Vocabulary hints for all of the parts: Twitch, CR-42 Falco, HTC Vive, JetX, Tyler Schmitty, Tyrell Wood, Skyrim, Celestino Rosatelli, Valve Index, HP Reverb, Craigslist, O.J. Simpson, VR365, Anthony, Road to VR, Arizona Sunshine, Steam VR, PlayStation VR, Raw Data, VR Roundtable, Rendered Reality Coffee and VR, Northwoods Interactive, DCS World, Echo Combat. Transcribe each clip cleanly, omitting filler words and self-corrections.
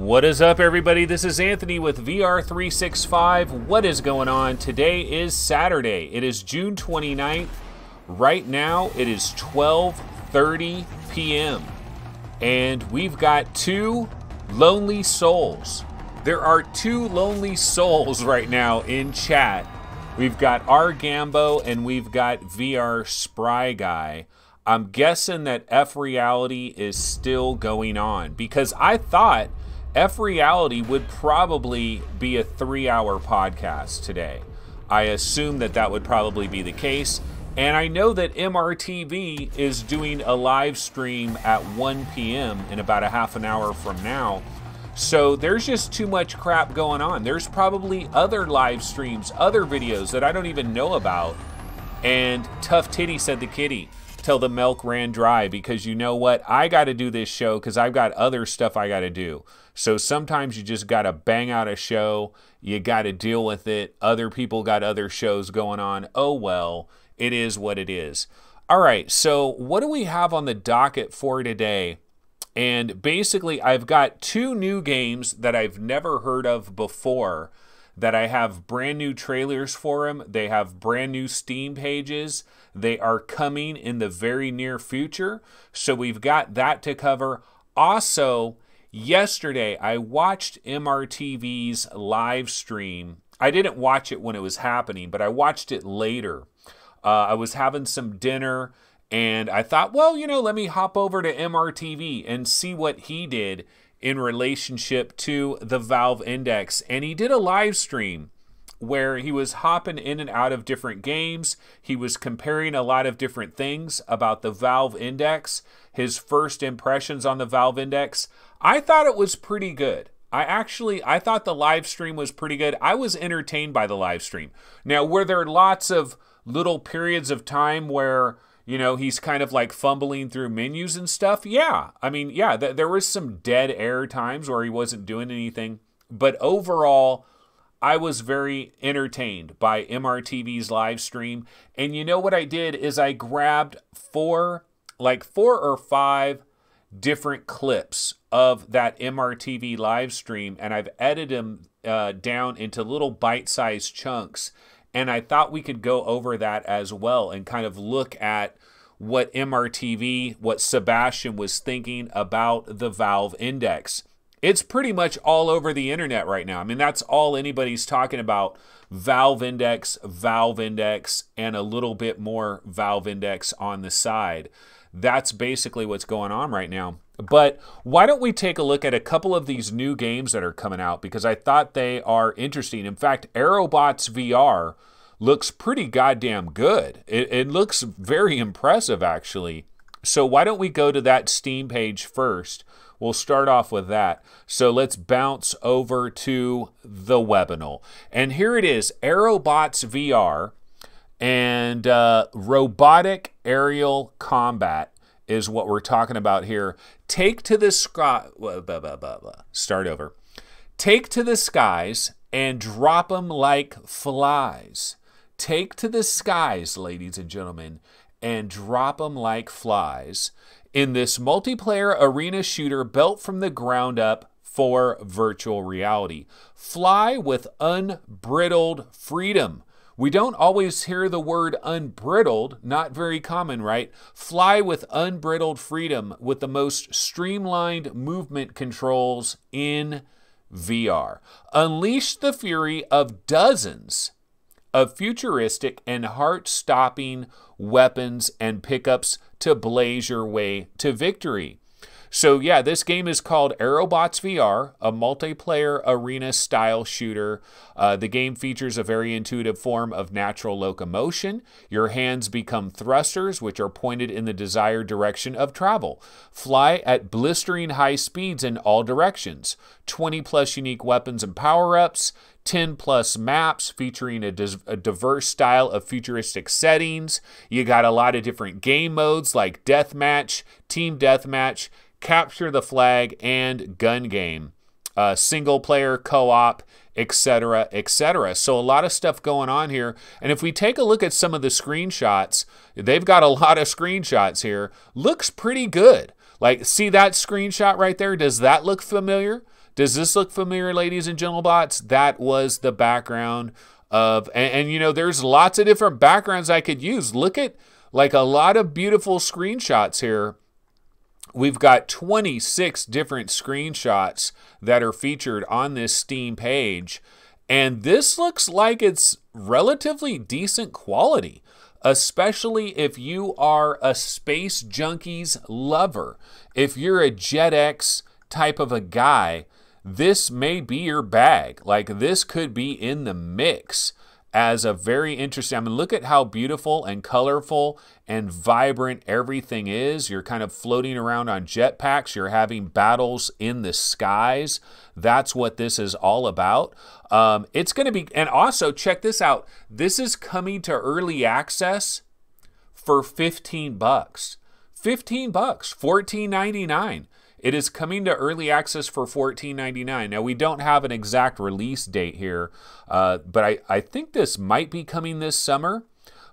What is up, everybody? This is Anthony with VR 365. What is going on? Today is Saturday. It is June 29th. Right now, it is 12:30 p.m. and we've got two lonely souls. There are two lonely souls right now in chat. We've got R Gambo and we've got VR Spry Guy. I'm guessing that F Reality is still going on because I thought F Reality would probably be a 3-hour podcast today. I assume that that would probably be the case. And I know that MRTV is doing a live stream at 1 p.m. in about a half an hour from now. So there's just too much crap going on. There's probably other live streams, other videos that I don't even know about. And Tough Titty said the kitty, till the milk ran dry, because you know what? I got to do this show because I've got other stuff I got to do. So sometimes you just got to bang out a show. You got to deal with it. Other people got other shows going on. Oh, well, it is what it is. All right. So what do we have on the docket for today? And basically, I've got two new games that I've never heard of before that I have brand new trailers for them. They have brand new Steam pages. They are coming in the very near future. So we've got that to cover. Also, yesterday I watched MRTV's live stream. I didn't watch it when it was happening, but I watched it later. I was having some dinner and I thought, well, you know, let me hop over to MRTV and see what he did in relationship to the Valve Index. And he did a live stream where he was hopping in and out of different games. He was comparing a lot of different things about the Valve Index, his first impressions on the Valve Index. I thought it was pretty good. I thought the live stream was pretty good. I was entertained by the live stream. Now, were there lots of little periods of time where, you know, he's kind of like fumbling through menus and stuff? Yeah. I mean, yeah, there was some dead air times where he wasn't doing anything. But overall, I was very entertained by MRTV's live stream. And you know what I did is I grabbed four or five different clips of that MRTV live stream, and I've edited them down into little bite-sized chunks. And I thought we could go over that as well and kind of look at what MRTV, what Sebastian was thinking about the Valve Index. It's pretty much all over the internet right now. I mean, that's all anybody's talking about. Valve Index, and a little bit more Valve Index on the side. That's basically what's going on right now. But why don't we take a look at a couple of these new games that are coming out, because I thought they are interesting. In fact, Aerobots VR looks pretty goddamn good. It looks very impressive, actually. So why don't we go to that Steam page first? We'll start off with that. So let's bounce over to the Webinal. And here it is, Aerobots VR. And robotic aerial combat is what we're talking about here. Take to the skies and drop them like flies. Take to the skies, ladies and gentlemen, and drop them like flies in this multiplayer arena shooter built from the ground up for virtual reality. Fly with unbridled freedom. We don't always hear the word unbridled, not very common, right? Fly with unbridled freedom with the most streamlined movement controls in VR. Unleash the fury of dozens of futuristic and heart-stopping weapons and pickups to blaze your way to victory. So yeah, this game is called Aerobots VR, a multiplayer arena style shooter. The game features a very intuitive form of natural locomotion. Your hands become thrusters, which are pointed in the desired direction of travel. Fly at blistering high speeds in all directions. 20 plus unique weapons and power-ups. 10 plus maps featuring a diverse style of futuristic settings. You got a lot of different game modes like Deathmatch, Team Deathmatch, Capture the Flag, and Gun Game, single player, co-op, etc., etc. So a lot of stuff going on here. And if we take a look at some of the screenshots, they've got a lot of screenshots here. Looks pretty good. Like, see that screenshot right there? Does that look familiar? Does this look familiar, ladies and gentlebots? That was the background of, and you know, there's lots of different backgrounds I could use. Look at like a lot of beautiful screenshots here. We've got 26 different screenshots that are featured on this Steam page. And this looks like it's relatively decent quality, especially if you are a Space Junkies lover. If you're a JetX type of a guy, this may be your bag. Like, this could be in the mix as a very interesting, I mean, look at how beautiful and colorful and vibrant everything is. You're kind of floating around on jetpacks. You're having battles in the skies. That's what this is all about. It's going to be, and also check this out. This is coming to early access for $15. $15, $14.99. It is coming to early access for $14.99. Now, we don't have an exact release date here, but I think this might be coming this summer.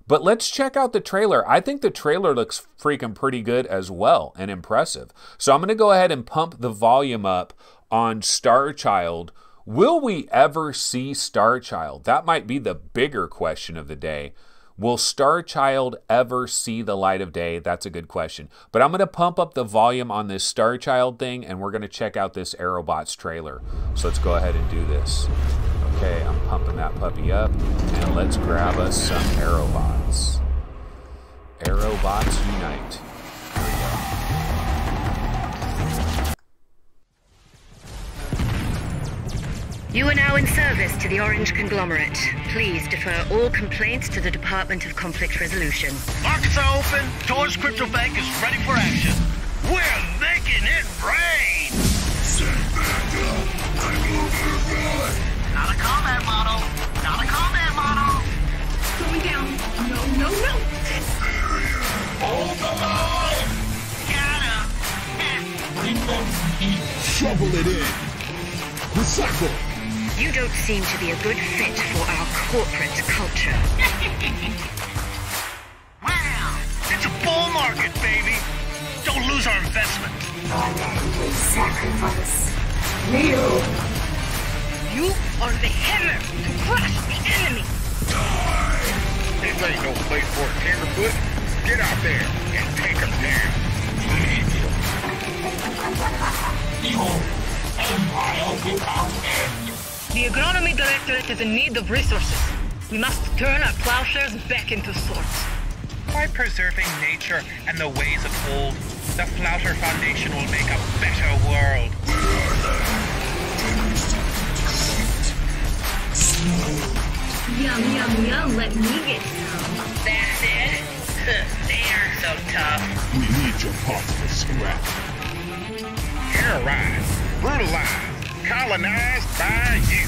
But let's check out the trailer. I think the trailer looks freaking pretty good as well and impressive. So I'm going to go ahead and pump the volume up on StarChild. Will we ever see StarChild? That might be the bigger question of the day. Will StarChild ever see the light of day? That's a good question. But I'm going to pump up the volume on this StarChild thing, and we're going to check out this Aerobots trailer. So let's go ahead and do this. Okay, I'm pumping that puppy up, and let's grab us some Aerobots. Aerobots Unite. Here we go. You are now in service to the Orange Conglomerate. Please defer all complaints to the Department of Conflict Resolution. Markets are open. Tor's crypto bank is ready for action. We're making it rain! Stand back up. I'm overrun. Not a combat model. Not a combat model. Going down. No, no, no. Area. Hold the line. Got him. Bring them heat. Shovel it in. Recycle. You don't seem to be a good fit for our corporate culture. Wow. It's a bull market, baby. Don't lose our investment. I am the sacrifice. Kneel. You are the hammer to crush the enemy! Die! This ain't no place for a tenderfoot. Get out there and take him down. Behold, empire without end. The agronomy directorate is in need of resources. We must turn our plowshares back into swords. By preserving nature and the ways of old, the Flouter Foundation will make a better world. Yum, yum, yum, let me get some. That's it? They aren't so tough. We need your parts for scrap. Terrorized, brutalized, colonized by you.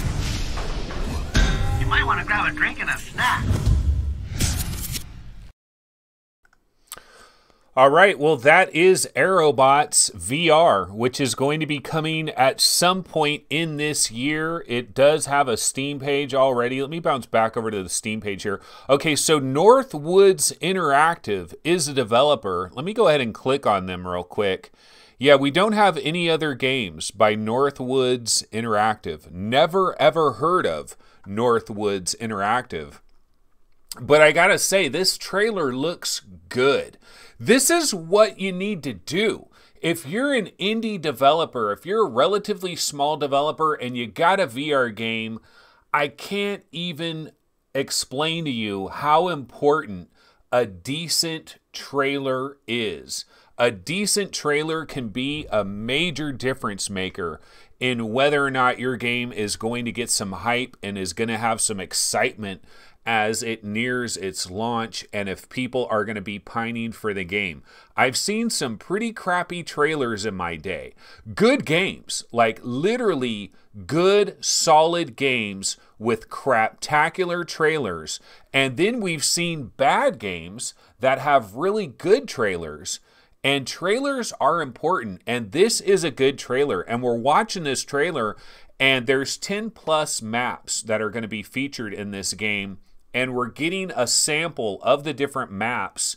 You might want to grab a drink and a snack. All right, well, that is Aerobots VR, which is going to be coming at some point in this year. It does have a Steam page already. Let me bounce back over to the Steam page here. Okay, so Northwoods Interactive is a developer. Let me go ahead and click on them real quick. Yeah, we don't have any other games by Northwoods Interactive. Never, ever heard of Northwoods Interactive. But I gotta say, this trailer looks good. This is what you need to do. If you're an indie developer, if you're a relatively small developer and you got a VR game, I can't even explain to you how important a decent trailer is. A decent trailer can be a major difference maker in whether or not your game is going to get some hype and is going to have some excitement as it nears its launch, and if people are going to be pining for the game. I've seen some pretty crappy trailers in my day. Good games, like literally good, solid games with craptacular trailers. And then we've seen bad games that have really good trailers. And trailers are important. And this is a good trailer. And we're watching this trailer, and there's 10+ maps that are going to be featured in this game. And we're getting a sample of the different maps,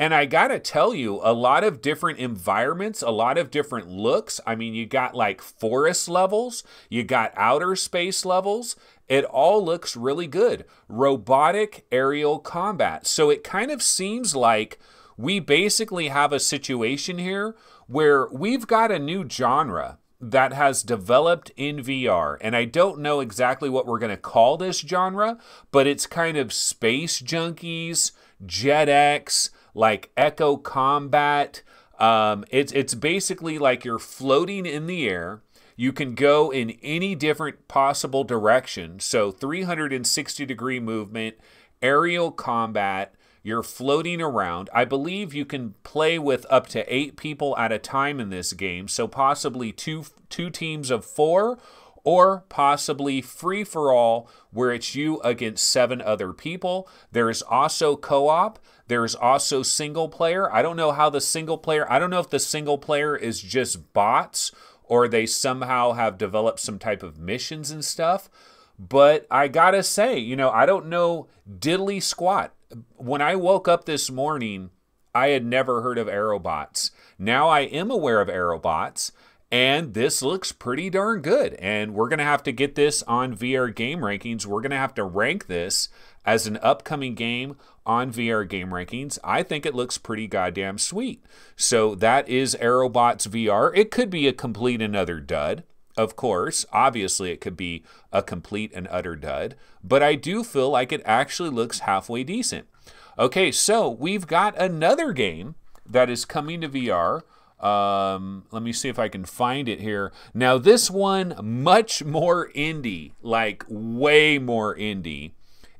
And I gotta tell you, a lot of different environments, a lot of different looks. I mean, you got like forest levels, you got outer space levels. It all looks really good. Robotic aerial combat. So it kind of seems like we basically have a situation here where we've got a new genre that has developed in VR. And I don't know exactly what we're going to call this genre, but it's kind of Space Junkies, JetX, like Echo Combat. It's basically like you're floating in the air. You can go in any different possible direction. So 360-degree movement, aerial combat, you're floating around. I believe you can play with up to 8 people at a time in this game. So possibly two teams of 4, or possibly free-for-all where it's you against 7 other people. There is also co-op. There is also single player. I don't know if the single player is just bots, or they somehow have developed some type of missions and stuff. But I gotta say, you know, I don't know diddly squat. When I woke up this morning, I had never heard of Aerobots. Now I am aware of Aerobots, and this looks pretty darn good. And we're gonna have to get this on VR Game Rankings. We're gonna have to rank this as an upcoming game on VR Game Rankings. I think it looks pretty goddamn sweet. So that is Aerobots VR. It could be a complete and utter dud, of course. Obviously, it could be a complete and utter dud. But I do feel like it actually looks halfway decent. Okay, so we've got another game that is coming to VR. Let me see if I can find it here. Now, this one, much more indie. Like, way more indie.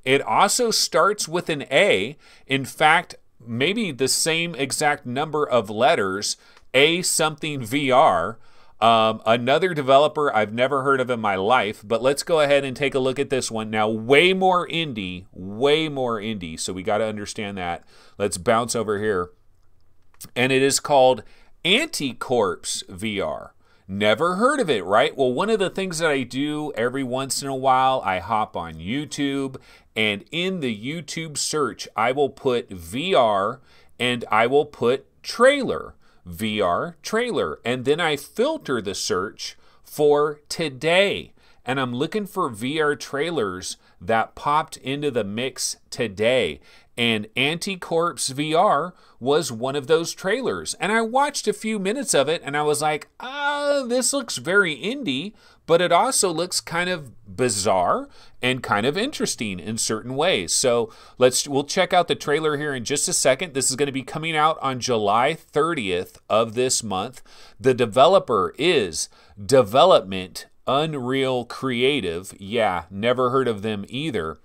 It also starts with an A. In fact, maybe the same exact number of letters, A something VR. Another developer I've never heard of in my life, but let's go ahead and take a look at this one. Now, way more indie, so we got to understand that. Let's bounce over here. And it is called Anticorps VR. Never heard of it, right? Well, one of the things that I do every once in a while, I hop on YouTube, and in the YouTube search, I will put VR, and I will put trailer, VR trailer, and then I filter the search for today, and I'm looking for VR trailers that popped into the mix today. And Anticorps VR was one of those trailers. And I watched a few minutes of it, and I was like, this looks very indie, but it also looks kind of bizarre and kind of interesting in certain ways. So we'll check out the trailer here in just a second. This is going to be coming out on July 30th of this month. The developer is Development Unreal Creative. Yeah, never heard of them either.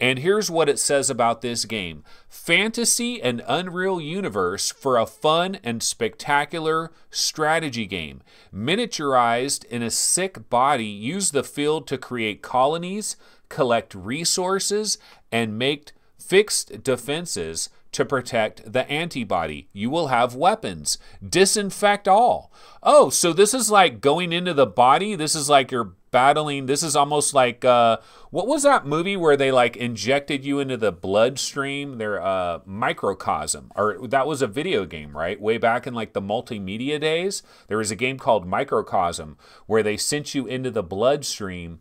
And here's what it says about this game. Fantasy and Unreal Universe for a fun and spectacular strategy game. Miniaturized in a sick body, use the field to create colonies, collect resources, and make fixed defenses to protect the antibody. You will have weapons. Disinfect all. Oh, so this is like going into the body. This is like your battling. This is almost like, what was that movie where they like injected you into the bloodstream, their microcosm, or that was a video game, right? Way back in like the multimedia days, there was a game called Microcosm where they sent you into the bloodstream,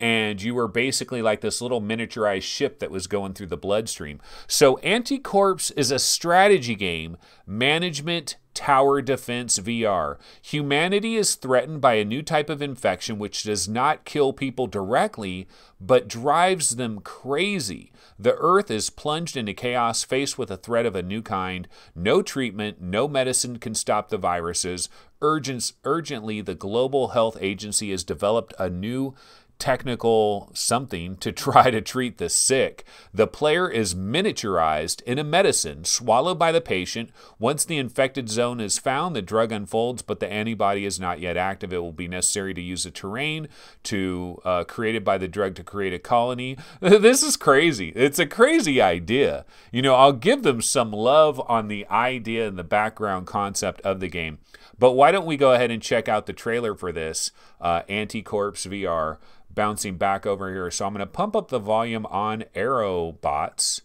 and you were basically like this little miniaturized ship that was going through the bloodstream. So Anticorps is a strategy game, management tower defense VR. Humanity is threatened by a new type of infection which does not kill people directly, but drives them crazy. The Earth is plunged into chaos, faced with a threat of a new kind. No treatment, no medicine can stop the viruses. Urgently, the Global Health Agency has developed a new technical something to try to treat the sick. The player is miniaturized in a medicine swallowed by the patient. Once the infected zone is found, the drug unfolds, but the antibody is not yet active. It will be necessary to use a terrain created by the drug to create a colony. This is crazy. It's a crazy idea. You know, I'll give them some love on the idea and the background concept of the game. But why don't we go ahead and check out the trailer for this Anticorps VR. Bouncing back over here. So I'm going to pump up the volume on Aerobots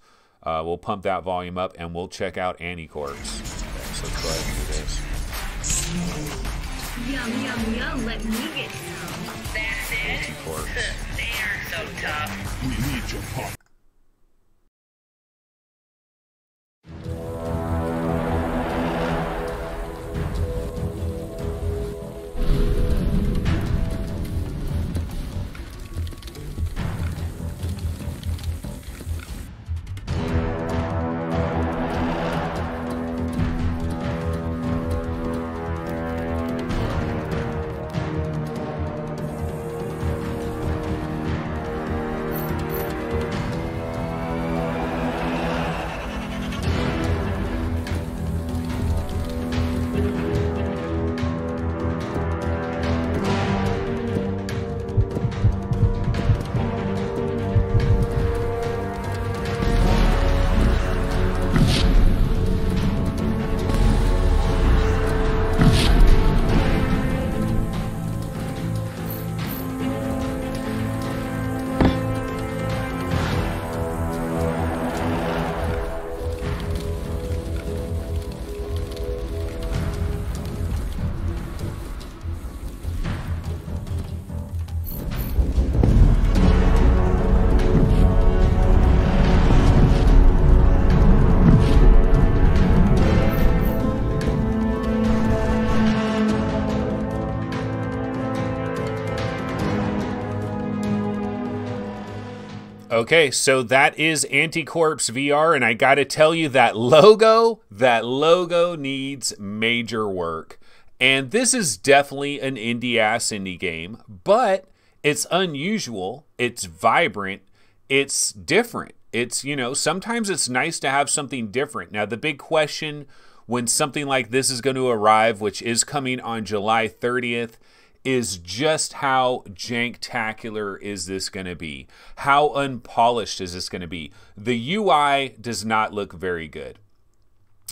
We'll pump that volume up and we'll check out Anticorps. Okay, so let's go ahead and do this. Yum, yum, yum, let me get some. That's it. Anticorps. They are so tough. We need your pop. Okay, so that is Anticorps VR, and I gotta tell you, that logo needs major work. And this is definitely an indie game, but it's unusual, it's vibrant, it's different. It's, you know, sometimes it's nice to have something different. Now, the big question when something like this is going to arrive, which is coming on July 30th, is just how janktacular is this going to be? How unpolished is this going to be? The UI does not look very good.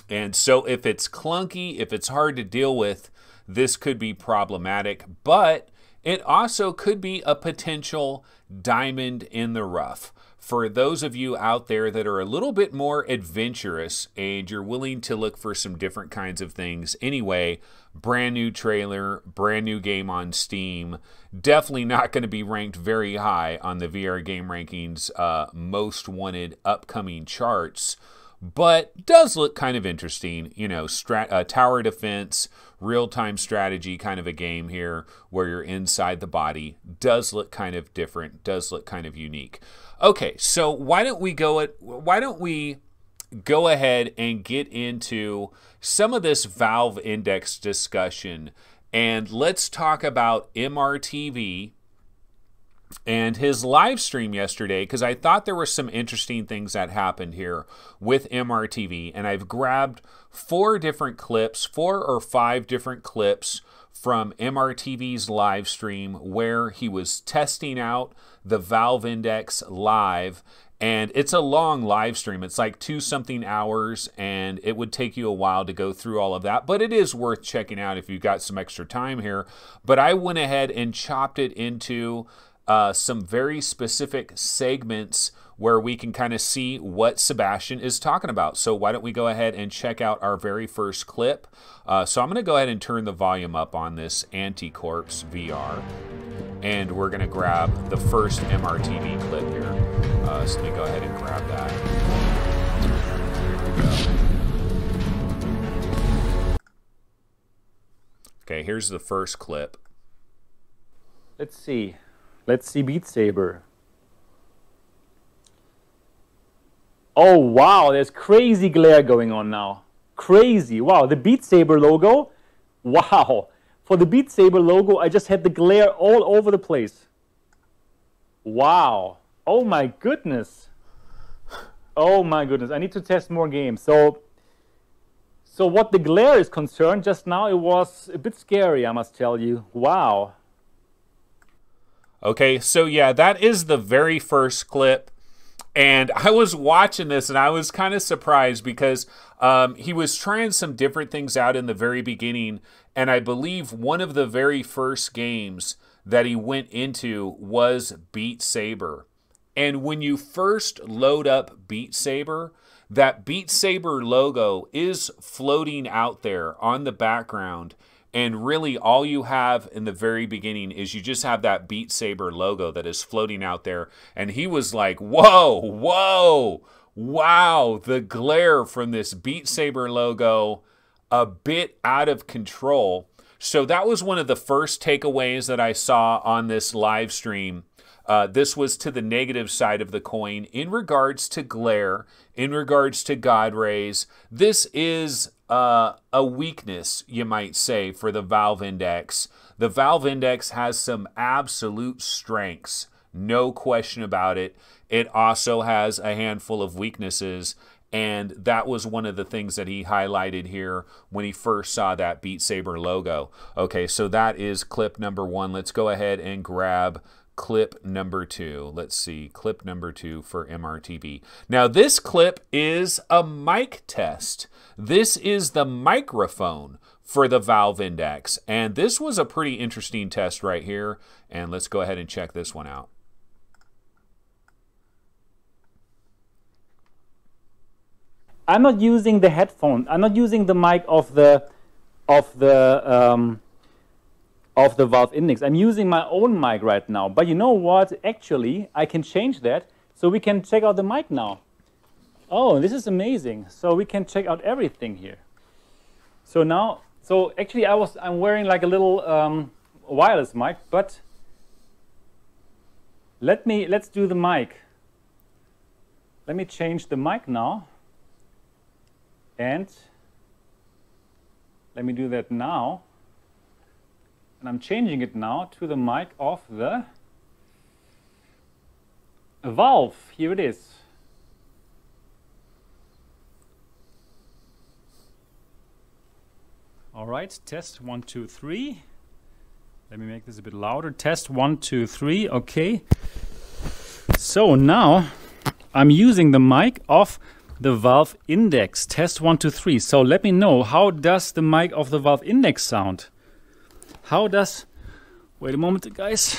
And so if it's clunky, if it's hard to deal with, this could be problematic, but it also could be a potential diamond in the rough. For those of you out there that are a little bit more adventurous and you're willing to look for some different kinds of things anyway, brand new trailer, brand new game on Steam, definitely not going to be ranked very high on the VR Game Rankings most wanted upcoming charts, but does look kind of interesting. You know, tower defense, real-time strategy kind of a game here where you're inside the body. Does look kind of different, does look kind of unique. Okay, so why don't we go ahead and get into some of this Valve Index discussion, and let's talk about MRTV and his live stream yesterday, because I thought there were some interesting things that happened here with MRTV, and I've grabbed four or five different clips from MRTV's live stream where he was testing out the Valve Index live. And it's a long live stream. It's like 2-something hours, and it would take you a while to go through all of that, but it is worth checking out if you've got some extra time here. But I went ahead and chopped it into some very specific segments where we can kind of see what Sebastian is talking about. So why don't we go ahead and check out our very first clip. So I'm gonna go ahead and turn the volume up on this Anticorps VR. And we're gonna grab the first MRTV clip here. So let me go ahead and grab that. Here we go. Okay, here's the first clip. Let's see Beat Saber. Oh, wow, there's crazy glare going on now. Crazy, wow, the Beat Saber logo, wow. For the Beat Saber logo, I just had the glare all over the place. Wow, oh my goodness. Oh my goodness, I need to test more games. So what the glare is concerned, just now it was a bit scary, I must tell you, wow. Okay, so yeah, that is the very first clip. And I was watching this and I was kind of surprised because he was trying some different things out in the very beginning. And I believe one of the very first games that he went into was Beat Saber. And when you first load up Beat Saber, that Beat Saber logo is floating out there on the background. And really all you have in the very beginning is you just have that Beat Saber logo that is floating out there. And he was like, whoa, whoa, wow, the glare from this Beat Saber logo, a bit out of control. So that was one of the first takeaways that I saw on this live stream. This was to the negative side of the coin in regards to glare, in regards to God rays. This is a weakness, you might say, for the Valve Index. The Valve Index has some absolute strengths, no question about it. It also has a handful of weaknesses, and that was one of the things that he highlighted here when he first saw that Beat Saber logo. Okay, so that is clip number one. Let's go ahead and grab clip number two. Let's see, clip number two for MRTV. Now this clip is a mic test. This is the microphone for the Valve Index. And this was a pretty interesting test right here. And let's go ahead and check this one out. I'm not using the headphone. I'm not using the mic of the Valve Index. I'm using my own mic right now. But you know what? Actually, I can change that. So we can check out the mic now. Oh, this is amazing. So we can check out everything here. So now, so actually I'm wearing like a little wireless mic, but let's do the mic. Let me change the mic now. And let me do that now. And I'm changing it now to the mic of the Valve. Here it is. All right, test 1, 2, 3. Let me make this a bit louder. Test 1, 2, 3. Okay. So now I'm using the mic of the Valve Index. Test 1, 2, 3. So let me know, how does the mic of the Valve Index sound? How does... Wait a moment, guys.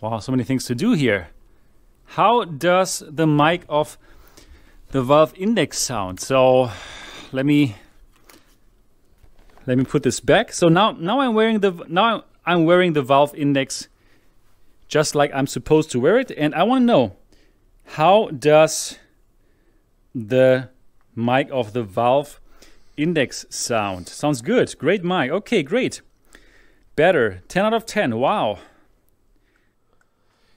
Wow, so many things to do here. How does the mic of the Valve Index sound? So let me put this back. So now I'm wearing the Valve Index just like I'm supposed to wear it, and I want to know, how does the mic of the Valve Index sound? Sounds good. Great mic. Okay, great. Better. 10 out of 10. Wow.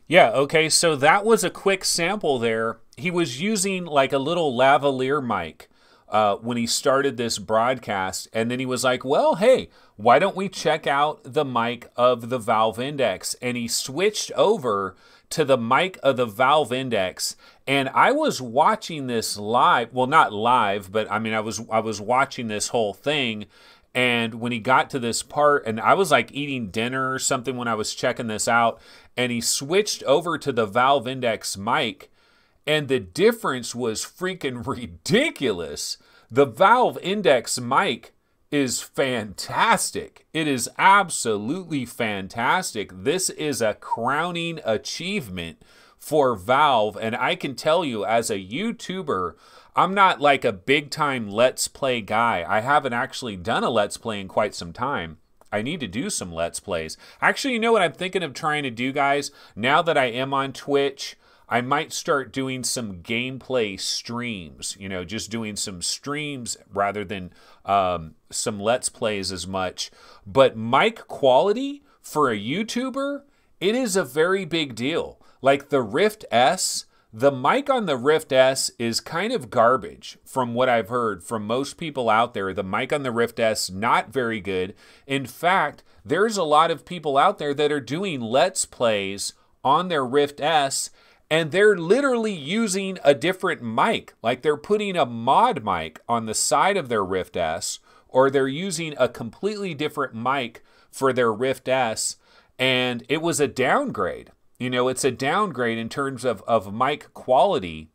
Yeah, okay, so that was a quick sample there. He was using like a little lavalier mic when he started this broadcast, and then he was like, well, hey, why don't we check out the mic of the Valve Index? And he switched over to the mic of the Valve Index. And I was watching this live, well, not live, but I mean, I was watching this whole thing. And when he got to this part, and I was like eating dinner or something when I was checking this out, and he switched over to the Valve Index mic, and the difference was freaking ridiculous. The Valve Index mic is fantastic. It is absolutely fantastic. This is a crowning achievement for Valve, and I can tell you, as a YouTuber, I'm not like a big time Let's Play guy. I haven't actually done a Let's Play in quite some time. I need to do some Let's Plays. Actually, you know what I'm thinking of trying to do, guys? Now that I am on Twitch, I might start doing some gameplay streams, you know, just doing some streams rather than some Let's Plays as much. But mic quality for a YouTuber, it is a very big deal. Like the Rift S, the mic on the Rift S is kind of garbage from what I've heard from most people out there. The mic on the Rift S, not very good. In fact, there's a lot of people out there that are doing Let's Plays on their Rift S, and they're literally using a different mic. Like they're putting a mod mic on the side of their Rift S, or they're using a completely different mic for their Rift S, and it was a downgrade. You know, it's a downgrade in terms of mic quality.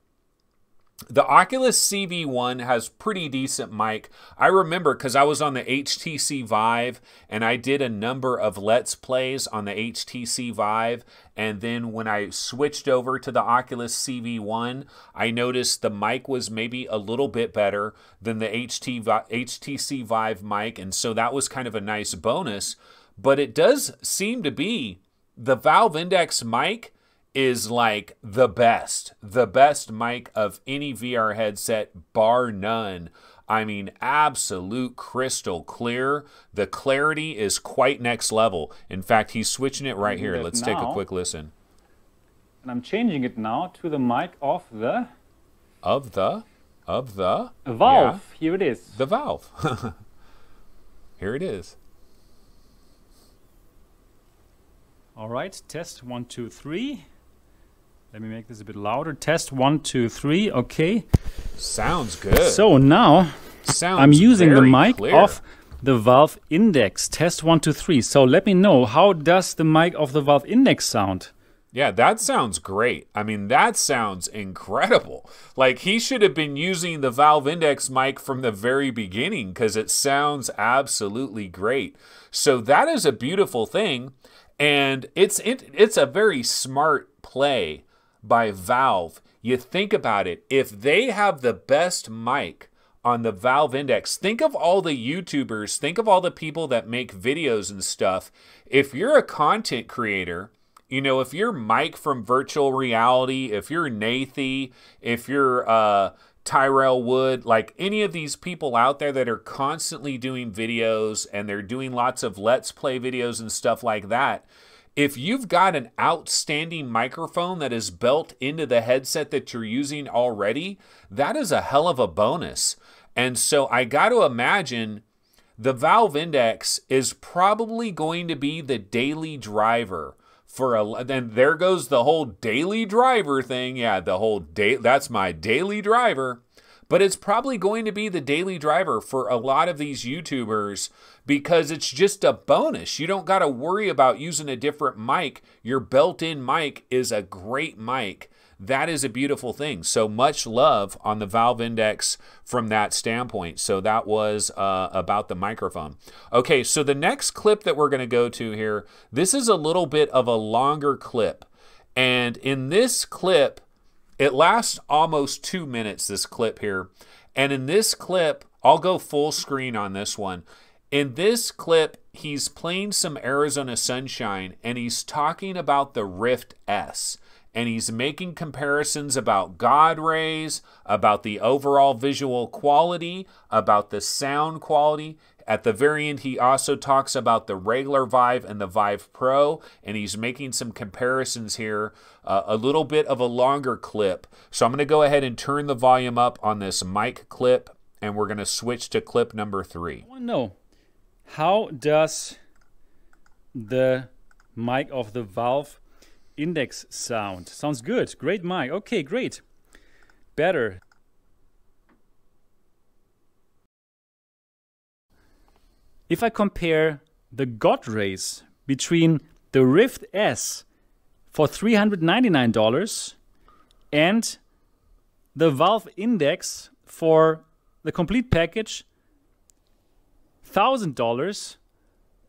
The Oculus CV1 has pretty decent mic. I remember because I was on the HTC Vive and I did a number of Let's Plays on the HTC Vive. And then when I switched over to the Oculus CV1, I noticed the mic was maybe a little bit better than the HTC Vive mic. And so that was kind of a nice bonus. But it does seem to be the Valve Index mic is like the best mic of any VR headset, bar none. I mean, absolute crystal clear. The clarity is quite next level. In fact, he's switching it right here. Let's take a quick listen. And I'm changing it now to the mic of the... Valve. Yeah. Here it is. The Valve. Here it is. All right, test 1, 2, 3. Let me make this a bit louder. Test 1, 2, 3. Okay. Sounds good. So now I'm using the mic of the Valve Index. Test 1, 2, 3. So let me know, how does the mic of the Valve Index sound? Yeah, that sounds great. I mean, that sounds incredible. Like, he should have been using the Valve Index mic from the very beginning because it sounds absolutely great. So that is a beautiful thing. And it's a very smart play by Valve. You think about it, if they have the best mic on the Valve Index, think of all the YouTubers, think of all the people that make videos and stuff. If you're a content creator, you know, if you're Mike from Virtual Reality, if you're Nathy, if you're Tyrell Wood, like any of these people out there that are constantly doing videos and they're doing lots of Let's Play videos and stuff like that, if you've got an outstanding microphone that is built into the headset that you're using already, that is a hell of a bonus. And so I got to imagine the Valve Index is probably going to be the daily driver for a... Then there goes the whole daily driver thing. Yeah, the whole day, that's my daily driver. But it's probably going to be the daily driver for a lot of these YouTubers because it's just a bonus. You don't got to worry about using a different mic. Your built-in mic is a great mic. That is a beautiful thing. So much love on the Valve Index from that standpoint. So that was about the microphone. Okay, so the next clip that we're going to go to here, this is a little bit of a longer clip. And in this clip, it lasts almost 2 minutes, this clip here. And in this clip, I'll go full screen on this one. In this clip, he's playing some Arizona Sunshine and he's talking about the Rift S. And he's making comparisons about God rays, about the overall visual quality, about the sound quality. At the very end, he also talks about the regular Vive and the Vive Pro, and he's making some comparisons here, a little bit of a longer clip. So I'm going to go ahead and turn the volume up on this mic clip, and we're going to switch to clip number 3. I want to know, how does the mic of the Valve Index sound? Sounds good. Great mic. Okay, great. Better. If I compare the God rays between the Rift S for $399 and the Valve Index for the complete package, $1,000,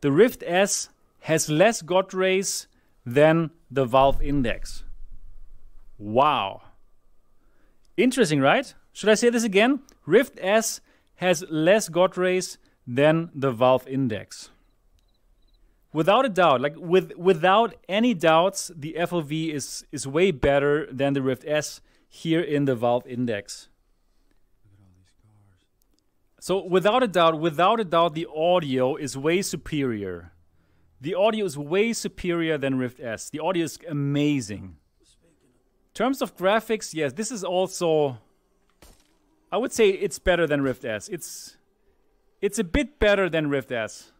the Rift S has less God rays than the Valve Index. Wow. Interesting, right? Should I say this again? Rift S has less God rays than the Valve Index. Without a doubt, like without any doubts, the FOV is way better than the Rift S here in the Valve Index. So without a doubt, the audio is way superior. The audio is way superior than Rift S. The audio is amazing. In terms of graphics, yes, this is also, I would say it's better than Rift S. It's a bit better than Rift S.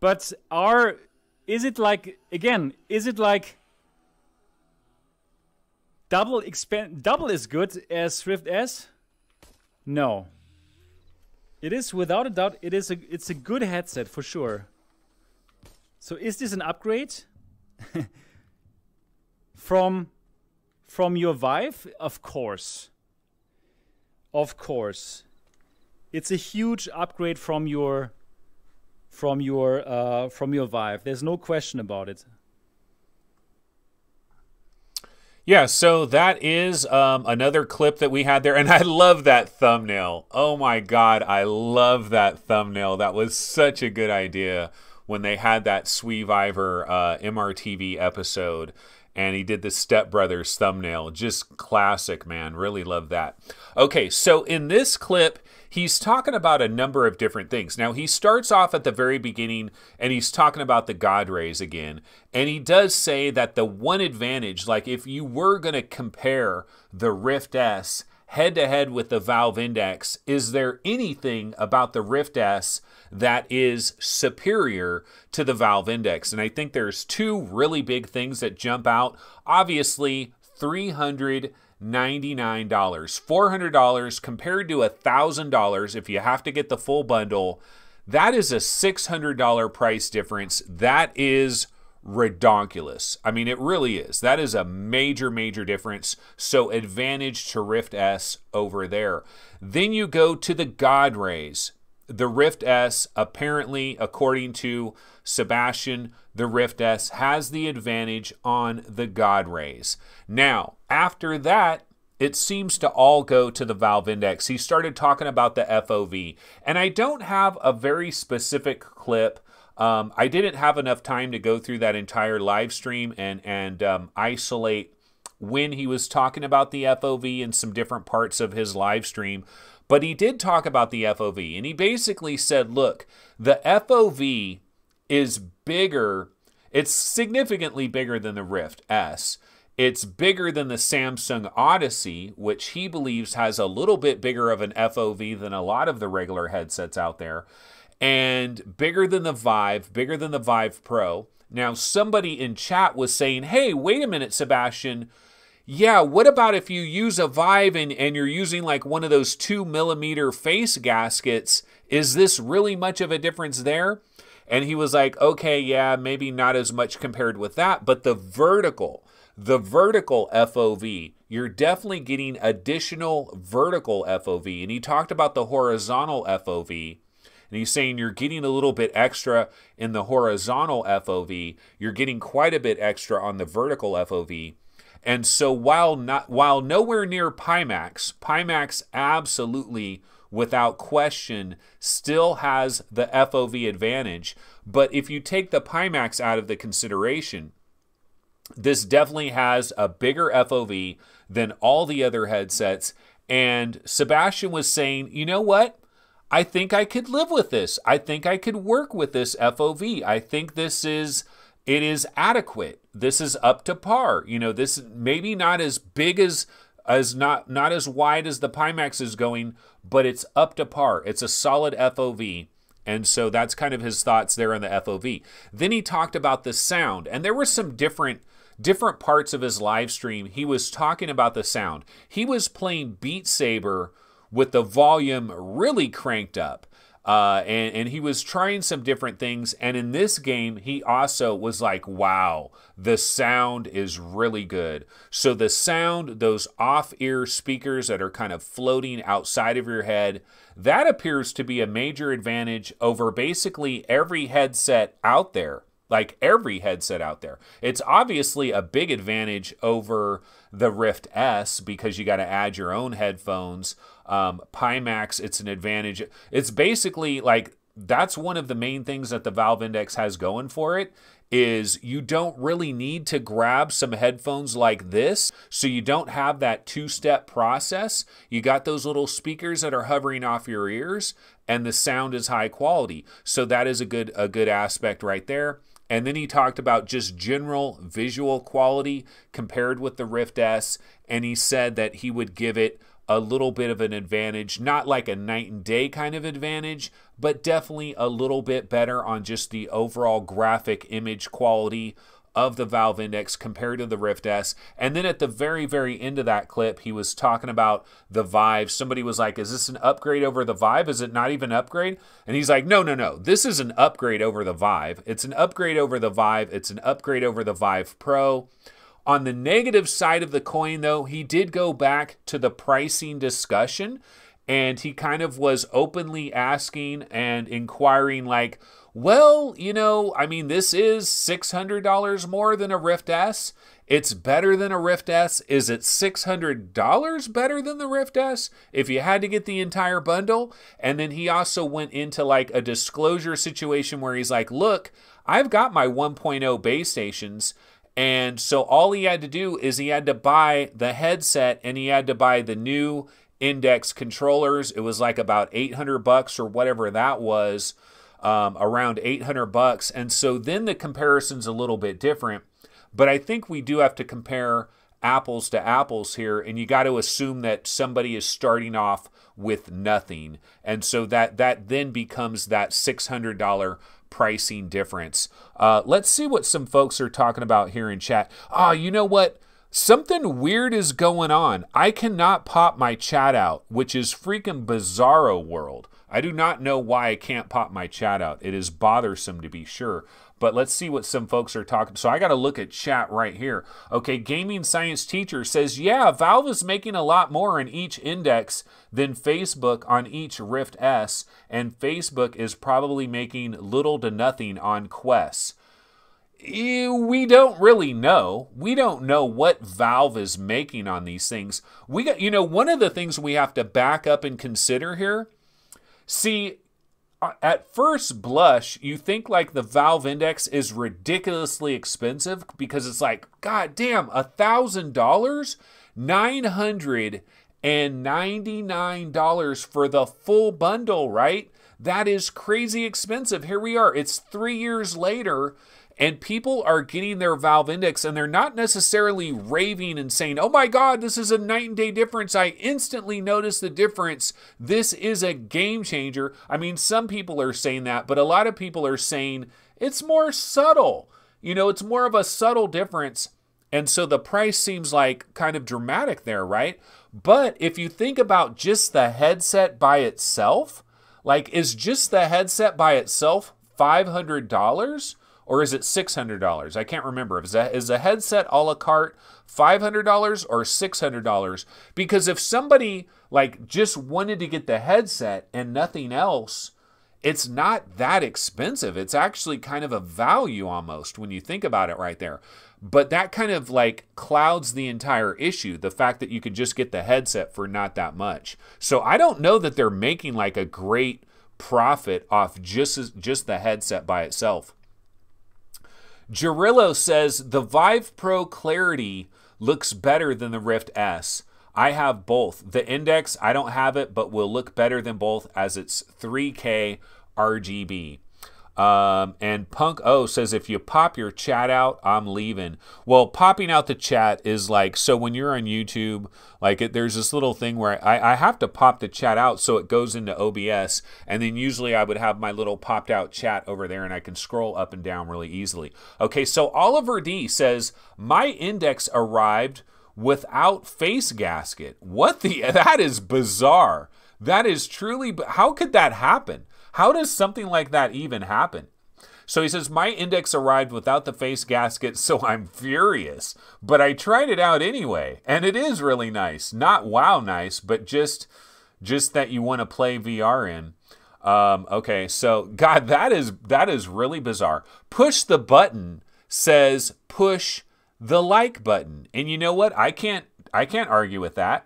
But is it like double as good as Rift S? No. It is, without a doubt, it's a good headset for sure. So is this an upgrade from From your Vive? Of course. Of course. It's a huge upgrade from your Vive. There's no question about it. Yeah, so that is another clip that we had there, and I love that thumbnail. Oh my God, I love that thumbnail. That was such a good idea when they had that Sweeviver MRTV episode, and he did the Step Brothers thumbnail. Just classic, man. Really love that. Okay, so in this clip, he's talking about a number of different things. Now, he starts off at the very beginning, and he's talking about the God rays again. And he does say that the one advantage, like if you were going to compare the Rift S head-to-head with the Valve Index, is there anything about the Rift S that is superior to the Valve Index? And I think there's two really big things that jump out. Obviously, $399, $400 compared to $1,000 if you have to get the full bundle. That is a $600 price difference. That is redonkulous. I mean, it really is. That is a major, major difference. So advantage to Rift S over there. Then you go to the God rays. The Rift S, apparently, according to Sebastian, the Rift S has the advantage on the God rays. Now, after that, it seems to all go to the Valve Index. He started talking about the FOV, and I don't have a very specific clip. I didn't have enough time to go through that entire live stream and isolate when he was talking about the FOV in some different parts of his live stream. But he did talk about the FOV, and he basically said, look, the FOV is bigger. It's significantly bigger than the Rift S. It's bigger than the Samsung Odyssey, which he believes has a little bit bigger of an FOV than a lot of the regular headsets out there, and bigger than the Vive Pro. Now, somebody in chat was saying, hey, wait a minute, Sebastian. Yeah, what about if you use a Vive and you're using like one of those 2mm face gaskets? Is this really much of a difference there? And he was like, okay, yeah, maybe not as much compared with that, but the vertical FOV, you're definitely getting additional vertical FOV. And he talked about the horizontal FOV. And he's saying you're getting a little bit extra in the horizontal FOV. You're getting quite a bit extra on the vertical FOV. And so while nowhere near Pimax absolutely without question still has the FOV advantage. But if you take the Pimax out of the consideration, this definitely has a bigger FOV than all the other headsets. And Sebastian was saying, you know what? I think I could live with this. I think I could work with this FOV. I think it is adequate. This is up to par. You know, this maybe not as big as not as wide as the Pimax is going, but it's up to par. It's a solid FOV. And so that's kind of his thoughts there on the FOV. Then he talked about the sound, and there were some different parts of his live stream. He was talking about the sound. He was playing Beat Saber with the volume really cranked up. And he was trying some different things. And in this game, he also was like, wow, the sound is really good. So the sound, those off-ear speakers that are kind of floating outside of your head, that appears to be a major advantage over basically every headset out there. Like every headset out there. It's obviously a big advantage over the Rift S because you got to add your own headphones. Pimax, it's an advantage. It's basically like that's one of the main things that the Valve Index has going for it is you don't really need to grab some headphones like this, so you don't have that two-step process. You got those little speakers that are hovering off your ears, and the sound is high quality. So that is a good aspect right there. And then he talked about just general visual quality compared with the Rift S, and he said that he would give it a little bit of an advantage, not like a night and day kind of advantage, but definitely a little bit better on just the overall graphic image quality of the Valve Index compared to the Rift S. And then at the very, very end of that clip, he was talking about the Vive. Somebody was like, is this an upgrade over the Vive? Is it not even an upgrade? And he's like, no, no, no. This is an upgrade over the Vive. It's an upgrade over the Vive. It's an upgrade over the Vive Pro. On the negative side of the coin, though, he did go back to the pricing discussion, and he kind of was openly asking and inquiring like, well, you know, I mean, this is $600 more than a Rift S. It's better than a Rift S. Is it $600 better than the Rift S if you had to get the entire bundle? And then he also went into like a disclosure situation where he's like, look, I've got my 1.0 base stations. And so all he had to do is he had to buy the headset and he had to buy the new Index controllers. It was like about $800 or whatever that was, around $800. And so then the comparison's a little bit different. But I think we do have to compare apples to apples here, and you got to assume that somebody is starting off with nothing. And so that then becomes that $600 pricing difference. Let's see what some folks are talking about here in chat. Oh, you know what? Something weird is going on. I cannot pop my chat out, which is freaking bizarro world. I do not know why I can't pop my chat out. It is bothersome to be sure. But let's see what some folks are talking. So I got to look at chat right here. Okay, Gaming Science Teacher says, yeah, Valve is making a lot more in each Index than Facebook on each Rift S. And Facebook is probably making little to nothing on Quest. We don't really know. We don't know what Valve is making on these things. We got, you know, one of the things we have to back up and consider here. See, at first blush, you think like the Valve Index is ridiculously expensive because it's like, God damn, $1,000, $999 for the full bundle, right? That is crazy expensive. Here we are. It's 3 years later. And people are getting their Valve Index and they're not necessarily raving and saying, oh my God, this is a night and day difference. I instantly noticed the difference. This is a game changer. I mean, some people are saying that, but a lot of people are saying it's more subtle. You know, it's more of a subtle difference. And so the price seems like kind of dramatic there, right? But if you think about just the headset by itself, like is just the headset by itself $500? Or is it $600? I can't remember. Is a headset a la carte $500 or $600? Because if somebody like just wanted to get the headset and nothing else, it's not that expensive. It's actually kind of a value almost when you think about it right there. But that kind of like clouds the entire issue, the fact that you could just get the headset for not that much. So I don't know that they're making like a great profit off just the headset by itself. Girillo says, the Vive Pro Clarity looks better than the Rift S. I have both. The Index, I don't have it, but will look better than both as it's 3K RGB. And Punk O says, if you pop your chat out, I'm leaving. Well, popping out the chat is like, so when you're on YouTube, like there's this little thing where I have to pop the chat out so it goes into OBS. And then usually I would have my little popped out chat over there and I can scroll up and down really easily. Okay, so Oliver D says, my Index arrived without face gasket. What the, that is bizarre. That is truly, how could that happen? How does something like that even happen? So he says, my Index arrived without the face gasket, so I'm furious. But I tried it out anyway, and it is really nice. Not wow nice, but just that you want to play VR in. Okay, so God, that is really bizarre. Push the button says push the like button. And you know what? I can't argue with that.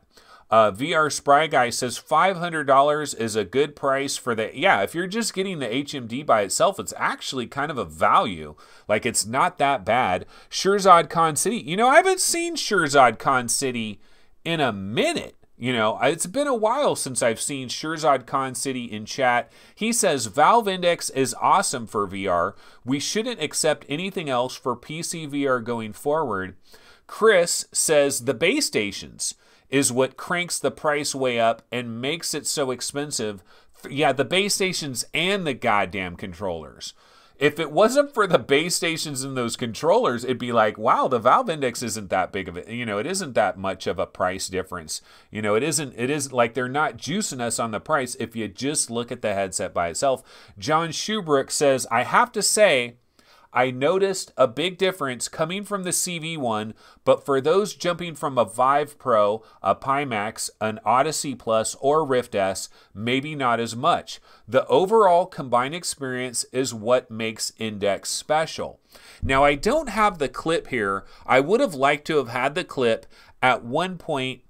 VR Spry Guy says $500 is a good price for the, yeah, if you're just getting the HMD by itself, it's actually kind of a value. Like it's not that bad. Shirzad Khan City, you know, I haven't seen Shirzad Khan City in a minute. You know, it's been a while since I've seen Shirzad Khan City in chat. He says Valve Index is awesome for VR. We shouldn't accept anything else for PC VR going forward. Chris says the base stations is what cranks the price way up and makes it so expensive. Yeah, the base stations and the goddamn controllers. If it wasn't for the base stations and those controllers, it'd be like, wow, the Valve Index isn't that big of a, you know, it isn't that much of a price difference. You know, it isn't like they're not juicing us on the price if you just look at the headset by itself. John Schubrook says, I have to say, I noticed a big difference coming from the CV one, but for those jumping from a Vive Pro, a Pimax, an Odyssey Plus, or Rift S, maybe not as much. The overall combined experience is what makes Index special. Now, I don't have the clip here. I would have liked to have had the clip. At one point,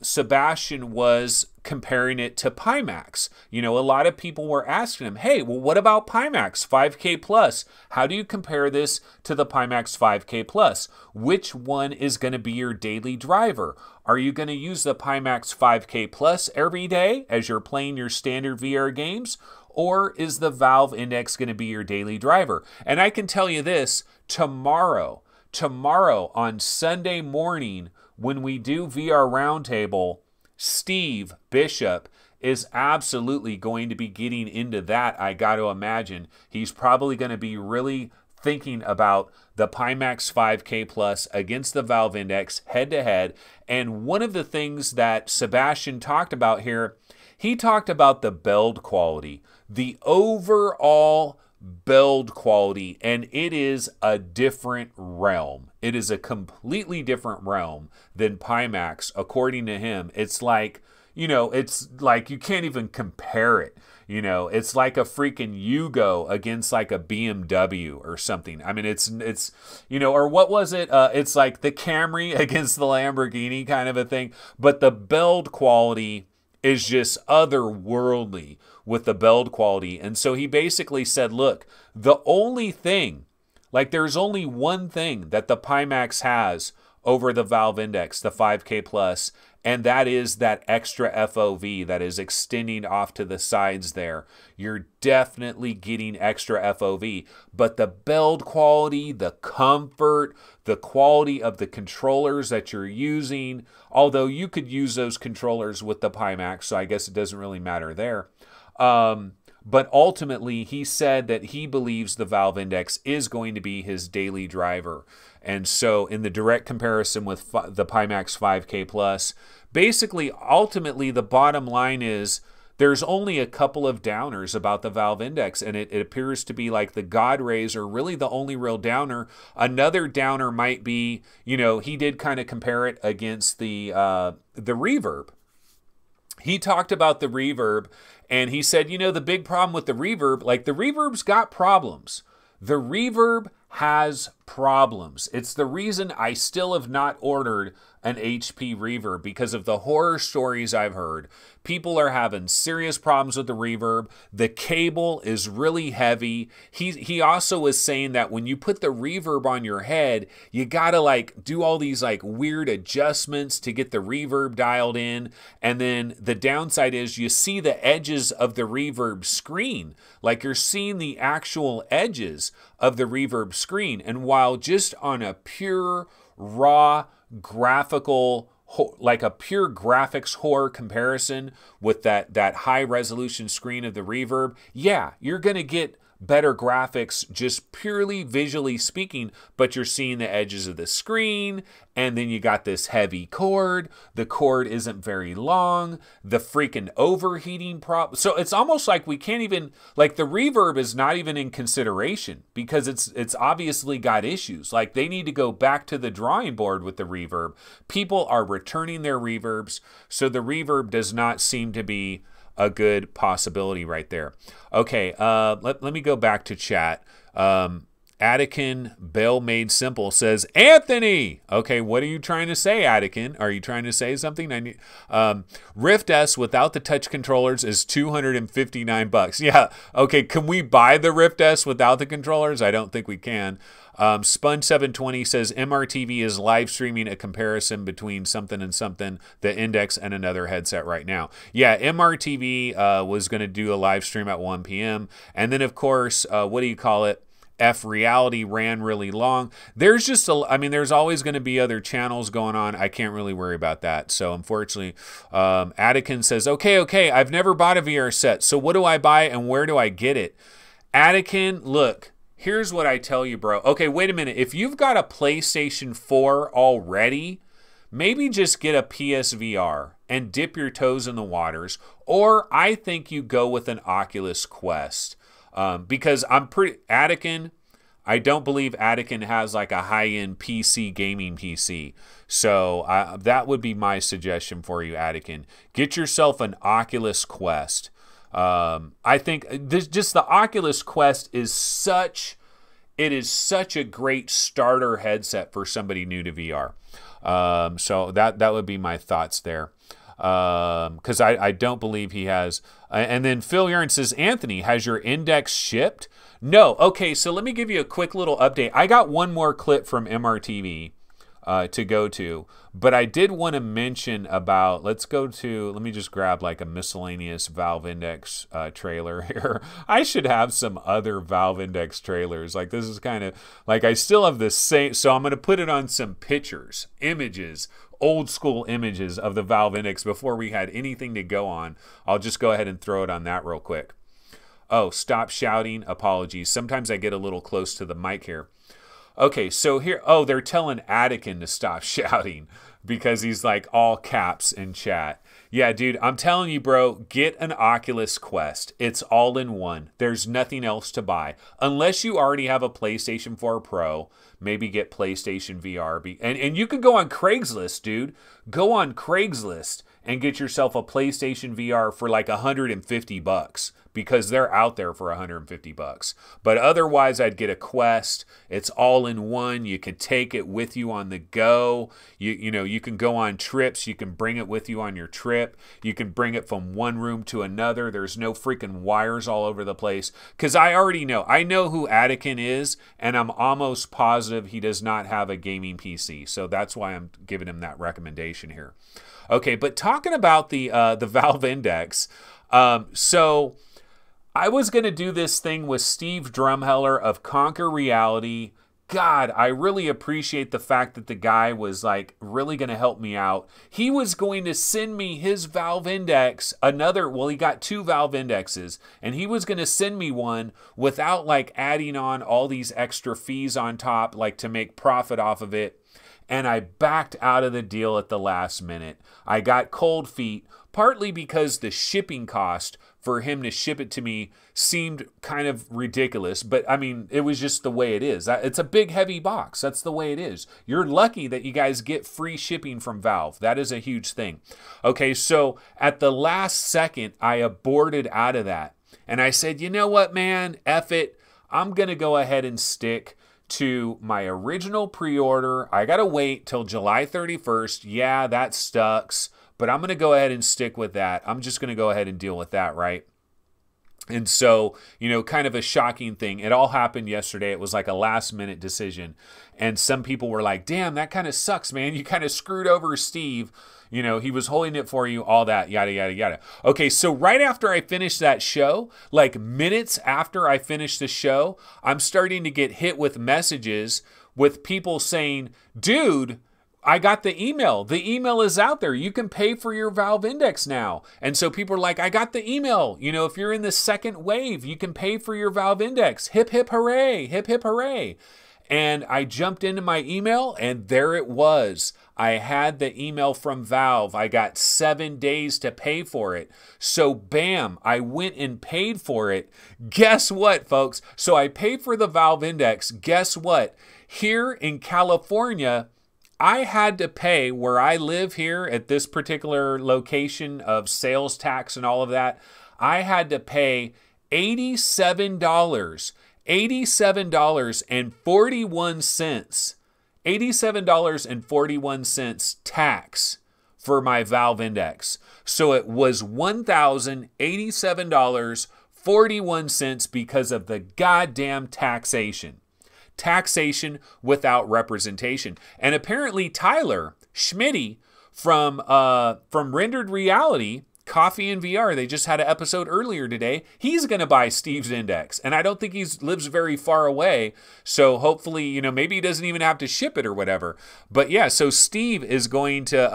Sebastian was comparing it to Pimax. You know, a lot of people were asking him, hey, well, what about Pimax 5K+? How do you compare this to the Pimax 5K+? Which one is going to be your daily driver? Are you going to use the Pimax 5K+ every day as you're playing your standard VR games? Or is the Valve Index going to be your daily driver? And I can tell you this, tomorrow on Sunday morning, when we do VR Roundtable, Steve Bishop is absolutely going to be getting into that, I got to imagine. He's probably going to be really thinking about the Pimax 5K+ against the Valve Index head-to-head. And one of the things that Sebastian talked about here, he talked about the build quality, the overall build quality, and it is a different realm. It is a completely different realm than Pimax, according to him. It's like, you know, it's like you can't even compare it. You know, it's like a freaking Yugo against like a BMW or something. I mean, it's you know, or what was it? It's like the Camry against the Lamborghini kind of a thing. But the build quality is just otherworldly with the build quality. And so he basically said, look, the only thing, like there's only one thing that the Pimax has over the Valve Index, the 5K+, and that is that extra FOV that is extending off to the sides there. You're definitely getting extra FOV, but the build quality, the comfort, the quality of the controllers that you're using, although you could use those controllers with the Pimax, so I guess it doesn't really matter there. But ultimately, he said that he believes the Valve Index is going to be his daily driver. And so in the direct comparison with the Pimax 5K+, basically, ultimately, the bottom line is there's only a couple of downers about the Valve Index, and it appears to be like the God rays are really the only real downer. Another downer might be, you know, he did kind of compare it against the Reverb. He talked about the Reverb, and he said, you know, the big problem with the Reverb, like the Reverb's got problems. The Reverb has problems. It's the reason I still have not ordered an HP Reverb, because of the horror stories I've heard. People are having serious problems with the Reverb. The cable is really heavy. He also was saying that when you put the Reverb on your head, you gotta like do all these like weird adjustments to get the Reverb dialed in. And then the downside is you see the edges of the Reverb screen. Like you're seeing the actual edges of the Reverb screen. And while just on a pure, raw, graphical, like a pure graphics horror comparison with that high resolution screen of the Reverb, yeah, you're going to get better graphics just purely visually speaking, but you're seeing the edges of the screen, and then you got this heavy cord. The cord isn't very long. The freaking overheating problem. So it's almost like we can't even, like the Reverb is not even in consideration because it's obviously got issues. Like they need to go back to the drawing board with the Reverb. People are returning their Reverbs, so the Reverb does not seem to be a good possibility right there. Okay, let me go back to chat. Attican Bell Made Simple says, Anthony! Okay, what are you trying to say, Attican? Are you trying to say something? I need, Rift S without the touch controllers is $259. Yeah, okay, can we buy the Rift S without the controllers? I don't think we can. Spun720 says, MRTV is live streaming a comparison between something and something, the Index and another headset right now. Yeah, MRTV was going to do a live stream at 1 p.m. And then, of course, what do you call it? F Reality ran really long. There's just, I mean, there's always going to be other channels going on. I can't really worry about that. So unfortunately, Attican says, okay, I've never bought a VR set. So what do I buy and where do I get it? Attican, look. Here's what I tell you, bro. Okay, wait a minute. If you've got a PlayStation 4 already, maybe just get a PSVR and dip your toes in the waters. Or I think you go with an Oculus Quest because I'm pretty... Attican, I don't believe Attican has like a high-end PC gaming PC. So that would be my suggestion for you, Attican. Get yourself an Oculus Quest. I think this, just the Oculus Quest is such, it is such a great starter headset for somebody new to VR. So that would be my thoughts there. Because I don't believe he has. And then Phil Urine says, Anthony, has your Index shipped? No. Okay, so let me give you a quick little update. I got one more clip from MRTV to go to, but I did want to mention about, let's go to, let me just grab like a miscellaneous Valve Index trailer here. I should have some other Valve Index trailers. Like this is kind of, like I still have the same, so I'm going to put it on some pictures, images, old school images of the Valve Index before we had anything to go on. I'll just go ahead and throw it on that real quick. Oh, stop shouting. Apologies. Sometimes I get a little close to the mic here. Okay, so here, oh, they're telling Attican to stop shouting because he's like all caps in chat. Yeah, dude, I'm telling you, bro, get an Oculus Quest. It's all in one. There's nothing else to buy. Unless you already have a PlayStation 4 Pro, maybe get PlayStation VR. And you could go on Craigslist, dude. Go on Craigslist and get yourself a PlayStation VR for like 150 bucks. Because they're out there for 150 bucks. But otherwise, I'd get a Quest. It's all in one. You could take it with you on the go. You know, you can go on trips. You can bring it with you on your trip. You can bring it from one room to another. There's no freaking wires all over the place. Because I already know. I know who Attican is, and I'm almost positive he does not have a gaming PC. So that's why I'm giving him that recommendation here. Okay, but talking about the Valve Index, so I was going to do this thing with Steve Drumheller of Conquer Reality. God, I really appreciate the fact that the guy was like really going to help me out. He was going to send me his Valve Index, another, well, he got two Valve Indexes, and he was going to send me one without like adding on all these extra fees on top, like to make profit off of it. And I backed out of the deal at the last minute. I got cold feet, partly because the shipping cost for him to ship it to me seemed kind of ridiculous. But, I mean, it was just the way it is. It's a big, heavy box. That's the way it is. You're lucky that you guys get free shipping from Valve. That is a huge thing. Okay, so at the last second, I aborted out of that. And I said, you know what, man? F it. I'm going to go ahead and stick to my original pre-order. I gotta wait till July 31st. Yeah, that sucks, but I'm gonna go ahead and stick with that. I'm just gonna go ahead and deal with that, right? And so, you know, kind of a shocking thing. It all happened yesterday. It was like a last minute decision. And some people were like, damn, that kind of sucks, man. You kind of screwed over Steve. You know, he was holding it for you, all that, yada, yada, yada. Okay, so right after I finished that show, like minutes after I finished the show, I'm starting to get hit with messages with people saying, dude, I got the email. The email is out there. You can pay for your Valve Index now. And so people are like, I got the email. You know, if you're in the second wave, you can pay for your Valve Index. Hip, hip, hooray, hip, hip, hooray. And I jumped into my email, and there it was. I had the email from Valve. I got 7 days to pay for it. So bam, I went and paid for it. Guess what, folks? So I paid for the Valve Index. Guess what? Here in California, I had to pay where I live here at this particular location of sales tax and all of that. I had to pay $87.41. $87.41 tax for my Valve Index. So it was $1,087.41 because of the goddamn taxation. Taxation without representation. And apparently Tyler Schmitty from Rendered Reality, Coffee and VR, they just had an episode earlier today. He's going to buy Steve's Index. And I don't think he lives very far away. So hopefully, you know, maybe he doesn't even have to ship it or whatever. But yeah, so Steve is going to,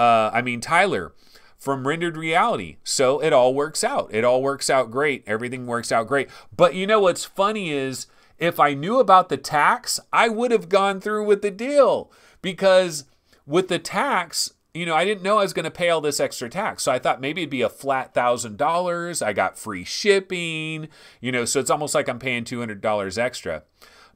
Tyler from Rendered Reality. So it all works out. It all works out great. Everything works out great. But you know what's funny is if I knew about the tax, I would have gone through with the deal. Because with the tax, you know, I didn't know I was going to pay all this extra tax. So I thought maybe it'd be a flat $1,000. I got free shipping, you know, so it's almost like I'm paying $200 extra.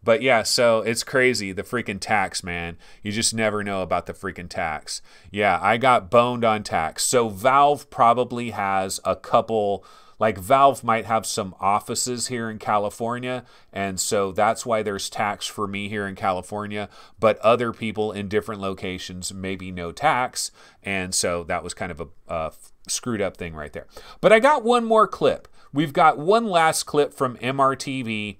But yeah, so it's crazy. The freaking tax, man. You just never know about the freaking tax. Yeah, I got boned on tax. So Valve probably has a couple... Like Valve might have some offices here in California, and so that's why there's tax for me here in California, but other people in different locations maybe no tax, and so that was kind of a screwed up thing right there. But I got one more clip. We've got one last clip from MRTV,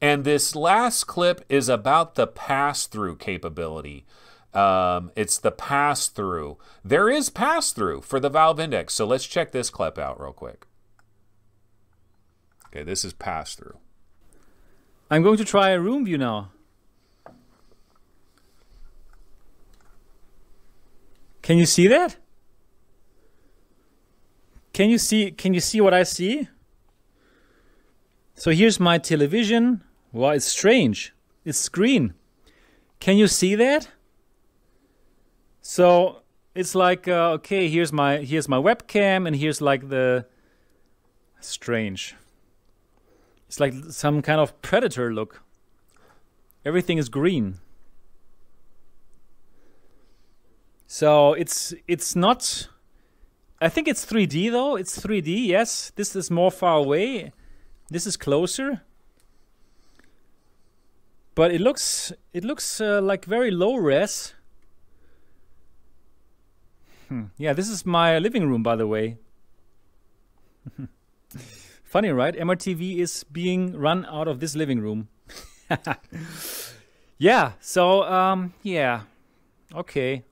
and this last clip is about the pass-through capability. It's the pass-through. There is pass-through for the Valve Index, so let's check this clip out real quick. Okay, this is pass-through. I'm going to try a room view now. Can you see that? Can you see what I see? So here's my television. Wow, it's strange. It's green. Can you see that? So it's like okay, here's my webcam, and here's like the strange. It's like some kind of predator look. Everything is green. So it's not... I think it's 3D though. It's 3D, yes. This is more far away. This is closer. But it looks like very low res. Yeah, this is my living room, by the way. Funny, right? MRTV is being run out of this living room. Yeah, so, yeah, okay.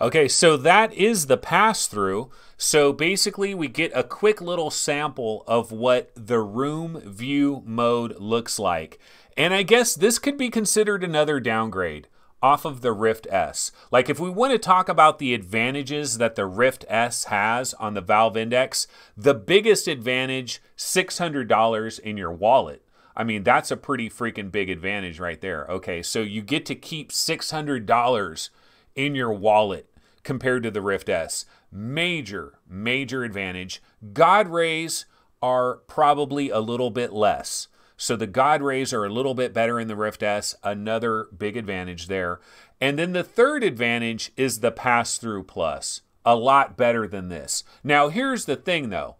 Okay, so that is the pass-through. So basically we get a quick little sample of what the room view mode looks like. And I guess this could be considered another downgrade off of the Rift S. Like if we want to talk about the advantages that the Rift S has on the Valve Index, the biggest advantage, $600 in your wallet. I mean, that's a pretty freaking big advantage right there. Okay, so you get to keep $600 in your wallet compared to the Rift S. Major, major advantage. God rays are probably a little bit less. So the God rays are a little bit better in the Rift S, another big advantage there. And then the third advantage is the pass-through plus, a lot better than this. Now here's the thing though,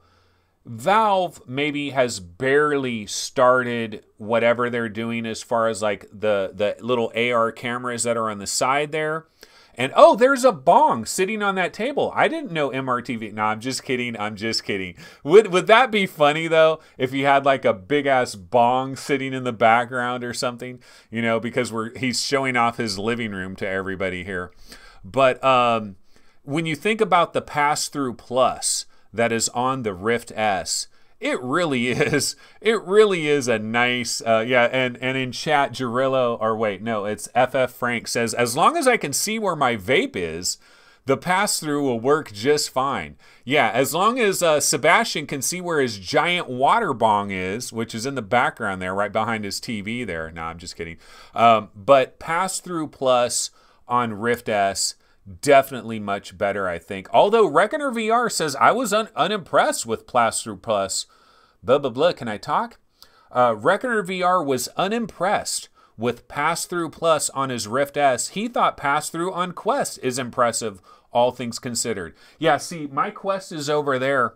Valve maybe has barely started whatever they're doing as far as like the little AR cameras that are on the side there. And oh, there's a bong sitting on that table. I didn't know MRTV. No, I'm just kidding. I'm just kidding. Would that be funny, though, if you had like a big-ass bong sitting in the background or something? You know, because he's showing off his living room to everybody here. But when you think about the pass-through plus that is on the Rift S, it really is a nice, yeah, and in chat, Jarillo, or wait, no, it's FF Frank says, as long as I can see where my vape is, the pass-through will work just fine. Yeah, as long as Sebastian can see where his giant water bong is, which is in the background there, right behind his TV there. No, I'm just kidding. But pass-through plus on Rift S, definitely much better, I think. Although Reckoner VR says, I was unimpressed with pass-through plus. Blah, blah, blah. Can I talk? Reckoner VR was unimpressed with pass-through plus on his Rift S. He thought pass-through on Quest is impressive, all things considered. Yeah, see, my Quest is over there,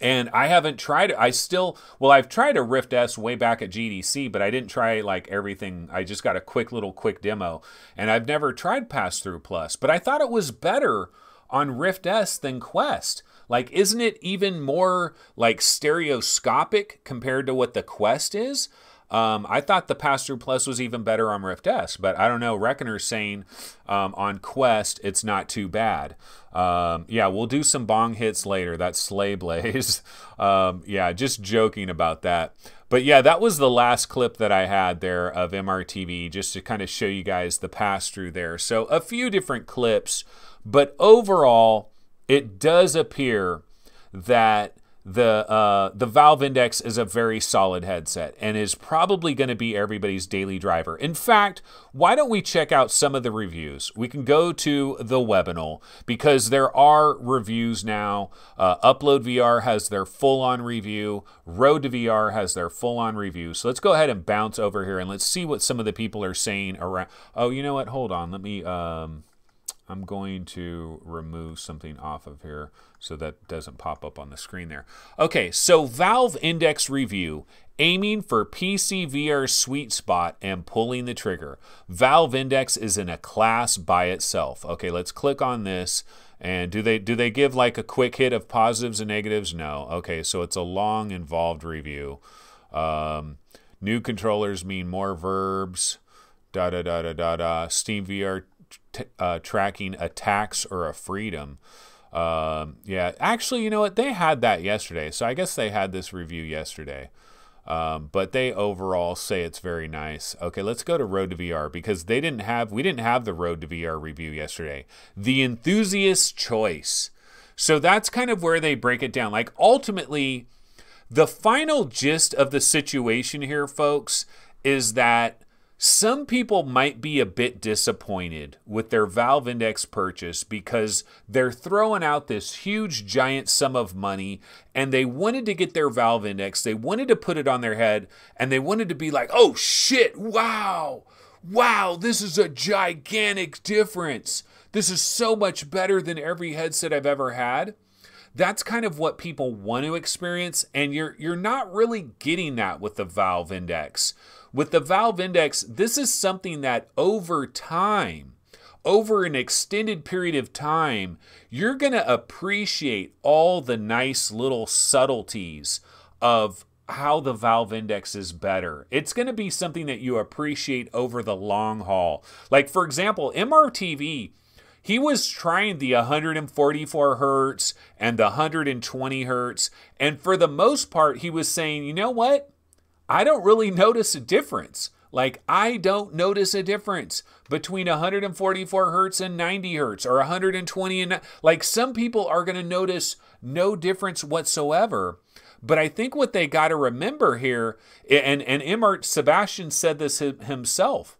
and I haven't tried it. I still, well, I've tried a Rift S way back at GDC, but I didn't try like everything. I just got a quick demo, and I've never tried pass-through plus, but I thought it was better on Rift S than Quest. Like, isn't it even more like stereoscopic compared to what the Quest is? I thought the pass-through plus was even better on Rift S, but I don't know. Reckoner's saying on Quest, it's not too bad. Yeah, we'll do some bong hits later. That's Slay Blaze. Yeah, just joking about that. But yeah, that was the last clip that I had there of MRTV, just to kind of show you guys the pass-through there. So a few different clips, but overall, it does appear that the Valve Index is a very solid headset and is probably going to be everybody's daily driver. In fact, why don't we check out some of the reviews? We can go to the Webinal because there are reviews now. Upload VR has their full-on review. Road to VR has their full-on review. So let's go ahead and bounce over here and let's see what some of the people are saying around. Oh, you know what? Hold on. Let me... I'm going to remove something off of here so that doesn't pop up on the screen there. Okay, so Valve Index review, aiming for PC VR sweet spot and pulling the trigger. Valve Index is in a class by itself. Okay, let's click on this. And do they give like a quick hit of positives and negatives? No. Okay, so it's a long, involved review. New controllers mean more verbs. Steam VR tracking a tax or a freedom. Yeah, actually, you know what? They had that yesterday. So I guess they had this review yesterday. But they overall say it's very nice. Okay, let's go to Road to VR because they didn't have, we didn't have the Road to VR review yesterday. The enthusiast's choice. So that's kind of where they break it down. Like ultimately, the final gist of the situation here, folks, is that some people might be a bit disappointed with their Valve Index purchase because they're throwing out this huge giant sum of money and they wanted to get their Valve Index, they wanted to put it on their head and they wanted to be like, oh shit, wow, this is a gigantic difference. This is so much better than every headset I've ever had. That's kind of what people want to experience and you're not really getting that with the Valve Index. With the Valve Index, this is something that over time, over an extended period of time, you're going to appreciate all the nice little subtleties of how the Valve Index is better. It's going to be something that you appreciate over the long haul. Like, for example, MRTV, he was trying the 144 hertz and the 120 hertz. And for the most part, he was saying, you know what? I don't really notice a difference. Like, I don't notice a difference between 144 hertz and 90 hertz or 120 and... Like, some people are going to notice no difference whatsoever. But I think what they got to remember here, and Sebastian said this himself.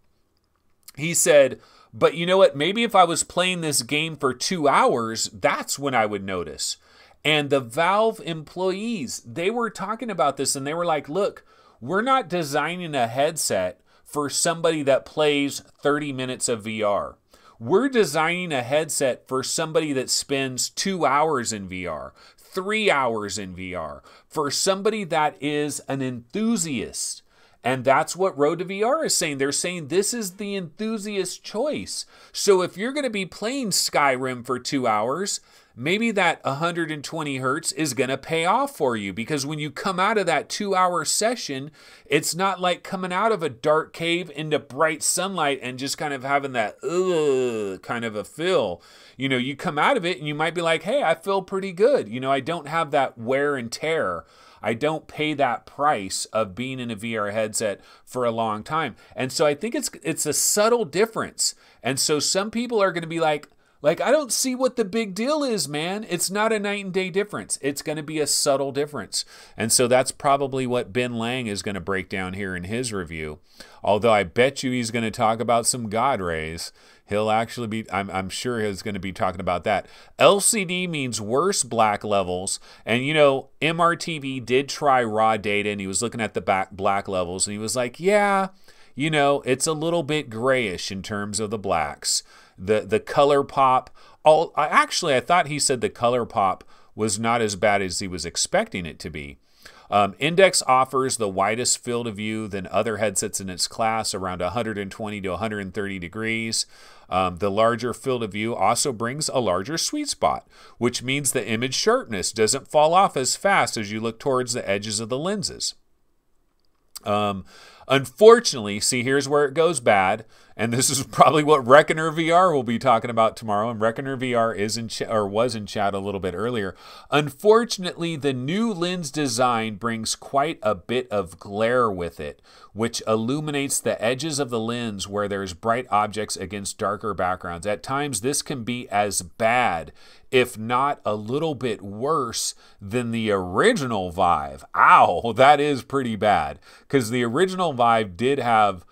He said, but you know what? Maybe if I was playing this game for 2 hours, that's when I would notice. And the Valve employees, they were talking about this and they were like, look, we're not designing a headset for somebody that plays 30 minutes of VR. We're designing a headset for somebody that spends 2 hours in VR, 3 hours in VR, for somebody that is an enthusiast. And that's what Road to VR is saying. They're saying this is the enthusiast's choice. So if you're going to be playing Skyrim for 2 hours, maybe that 120 hertz is going to pay off for you because when you come out of that 2 hour session, it's not like coming out of a dark cave into bright sunlight and just kind of having that kind of a feel. You know, you come out of it and you might be like, hey, I feel pretty good. You know, I don't have that wear and tear. I don't pay that price of being in a VR headset for a long time. And so I think it's a subtle difference. And so some people are going to be like, I don't see what the big deal is, man. It's not a night and day difference. It's going to be a subtle difference. And so that's probably what Ben Lang is going to break down here in his review. Although I bet you he's going to talk about some God rays. He'll actually be, I'm sure he's going to be talking about that. LCD means worse black levels. And, you know, MRTV did try Raw Data and he was looking at the black levels and he was like, yeah, you know, it's a little bit grayish in terms of the blacks. The color pop, actually I thought he said the color pop was not as bad as he was expecting it to be. Index offers the widest field of view than other headsets in its class, around 120 to 130 degrees. The larger field of view also brings a larger sweet spot, which means the image sharpness doesn't fall off as fast as you look towards the edges of the lenses. Unfortunately, see, here's where it goes bad, and this is probably what Reckoner VR will be talking about tomorrow, and Reckoner VR is in was in chat a little bit earlier. Unfortunately, the new lens design brings quite a bit of glare with it, which illuminates the edges of the lens where there's bright objects against darker backgrounds. At times, this can be as bad, if not a little bit worse, than the original Vive. Ow, that is pretty bad, because the original Vive did have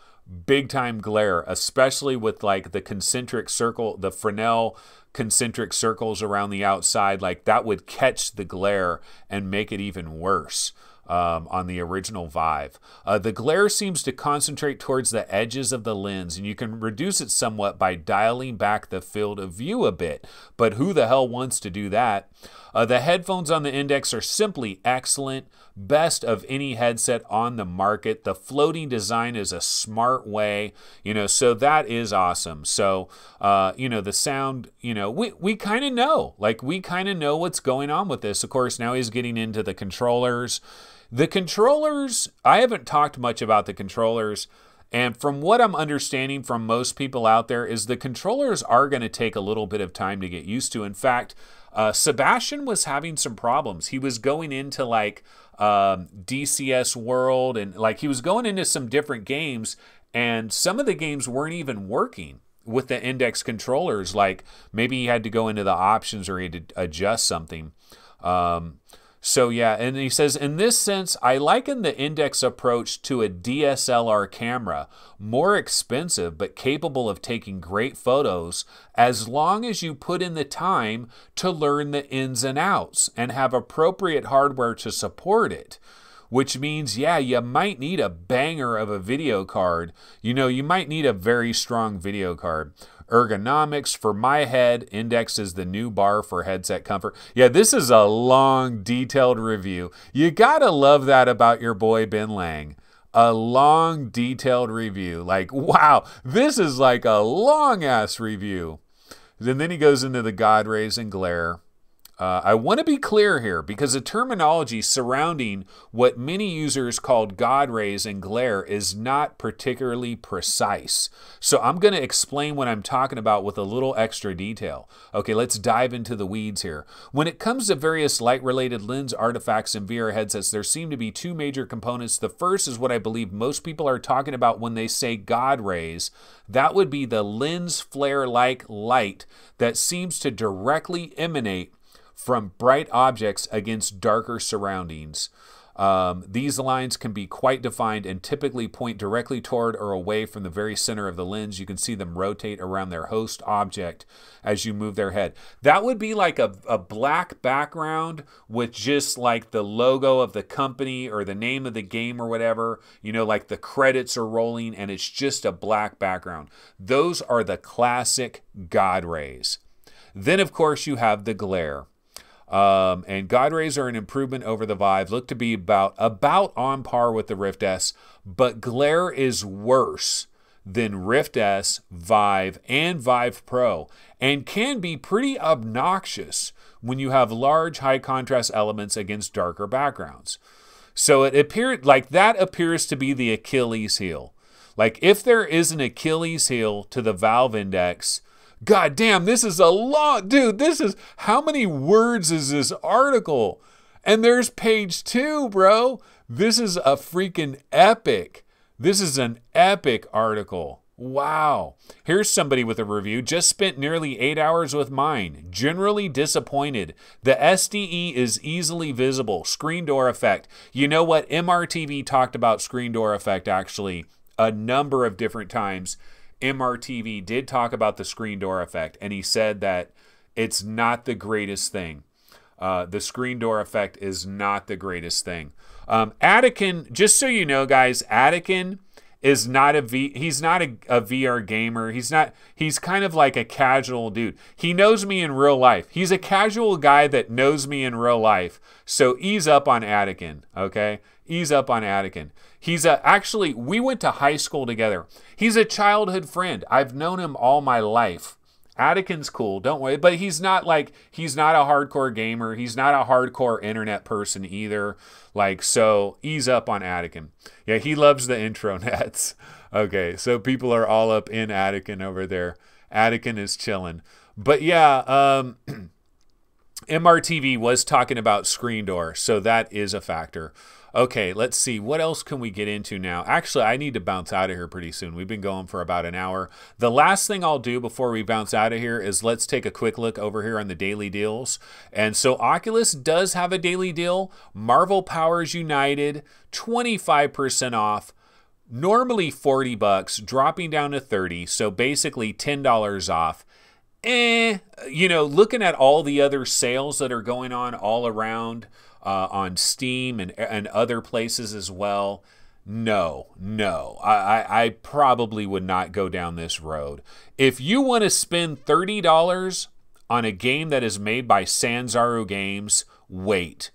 big time glare, especially with like the concentric circle, the Fresnel concentric circles around the outside, like that would catch the glare and make it even worse on the original Vive. The glare seems to concentrate towards the edges of the lens, and you can reduce it somewhat by dialing back the field of view a bit, but who the hell wants to do that? The headphones on the Index are simply excellent, best of any headset on the market. The floating design is a smart way, you know, so that is awesome. So, you know, the sound, you know, we kind of know, like we kind of know what's going on with this. Of course, now he's getting into the controllers. The controllers, I haven't talked much about the controllers. And from what I'm understanding from most people out there is the controllers are going to take a little bit of time to get used to. In fact, Sebastian was having some problems. He was going into like DCS World and like he was going into some different games, and some of the games weren't even working with the Index controllers. Like maybe he had to go into the options or he had to adjust something. So yeah, and he says, in this sense, I liken the Index approach to a DSLR camera, more expensive but capable of taking great photos as long as you put in the time to learn the ins and outs and have appropriate hardware to support it. Which means, yeah, you might need a banger of a video card. You know, you might need a very strong video card. Ergonomics for my head, Index is the new bar for headset comfort. Yeah, this is a long, detailed review. You gotta love that about your boy Ben Lang. A long, detailed review. Like, wow, this is like a long-ass review. And then he goes into the God rays and glare. I want to be clear here because the terminology surrounding what many users called God rays and glare is not particularly precise. So I'm going to explain what I'm talking about with a little extra detail. Okay, let's dive into the weeds here. When it comes to various light-related lens artifacts and VR headsets, there seem to be two major components. The first is what I believe most people are talking about when they say God rays. That would be the lens flare-like light that seems to directly emanate from bright objects against darker surroundings. These lines can be quite defined and typically point directly toward or away from the very center of the lens. You can see them rotate around their host object as you move their head. That would be like a black background with just like the logo of the company or the name of the game or whatever, you know, like the credits are rolling and it's just a black background. Those are the classic God rays. Then of course you have the glare. And God rays are an improvement over the Vive, look to be about on par with the Rift S, but glare is worse than Rift S, Vive, and Vive Pro, and can be pretty obnoxious when you have large high contrast elements against darker backgrounds. So it appeared like that appears to be the Achilles heel. Like if there is an Achilles heel to the Valve Index, God damn, this is a lot, dude. This is, how many words is this article? And there's page 2, bro. This is a freaking epic. This is an epic article. Wow. Here's somebody with a review. Just spent nearly 8 hours with mine. Generally disappointed. The SDE is easily visible. Screen door effect. You know what? MRTV talked about screen door effect actually a number of different times. MRTV did talk about the screen door effect, and he said that it's not the greatest thing. The screen door effect is not the greatest thing. Attican, just so you know, guys, Attican is not he's not a VR gamer. He's kind of like a casual dude. He knows me in real life. He's a casual guy that knows me in real life. So ease up on Attican, okay? Ease up on Attican. He's actually, we went to high school together. He's a childhood friend. I've known him all my life. Attican's cool, don't worry. But he's not like, he's not a hardcore gamer. He's not a hardcore internet person either. Like, so ease up on Attican. Yeah, he loves the intronets. Okay, so people are all up in Attican over there. Attican is chilling. But yeah, MRTV was talking about screen door, so that is a factor. Okay, let's see. What else can we get into now? Actually, I need to bounce out of here pretty soon. We've been going for about an hour. The last thing I'll do before we bounce out of here is let's take a quick look over here on the daily deals. And so Oculus does have a daily deal. Marvel Powers United, 25% off. Normally $40, dropping down to 30, so basically $10 off. You know, looking at all the other sales that are going on all around on Steam and other places as well, no, I probably would not go down this road. If you want to spend $30 on a game that is made by Sanzaru Games, wait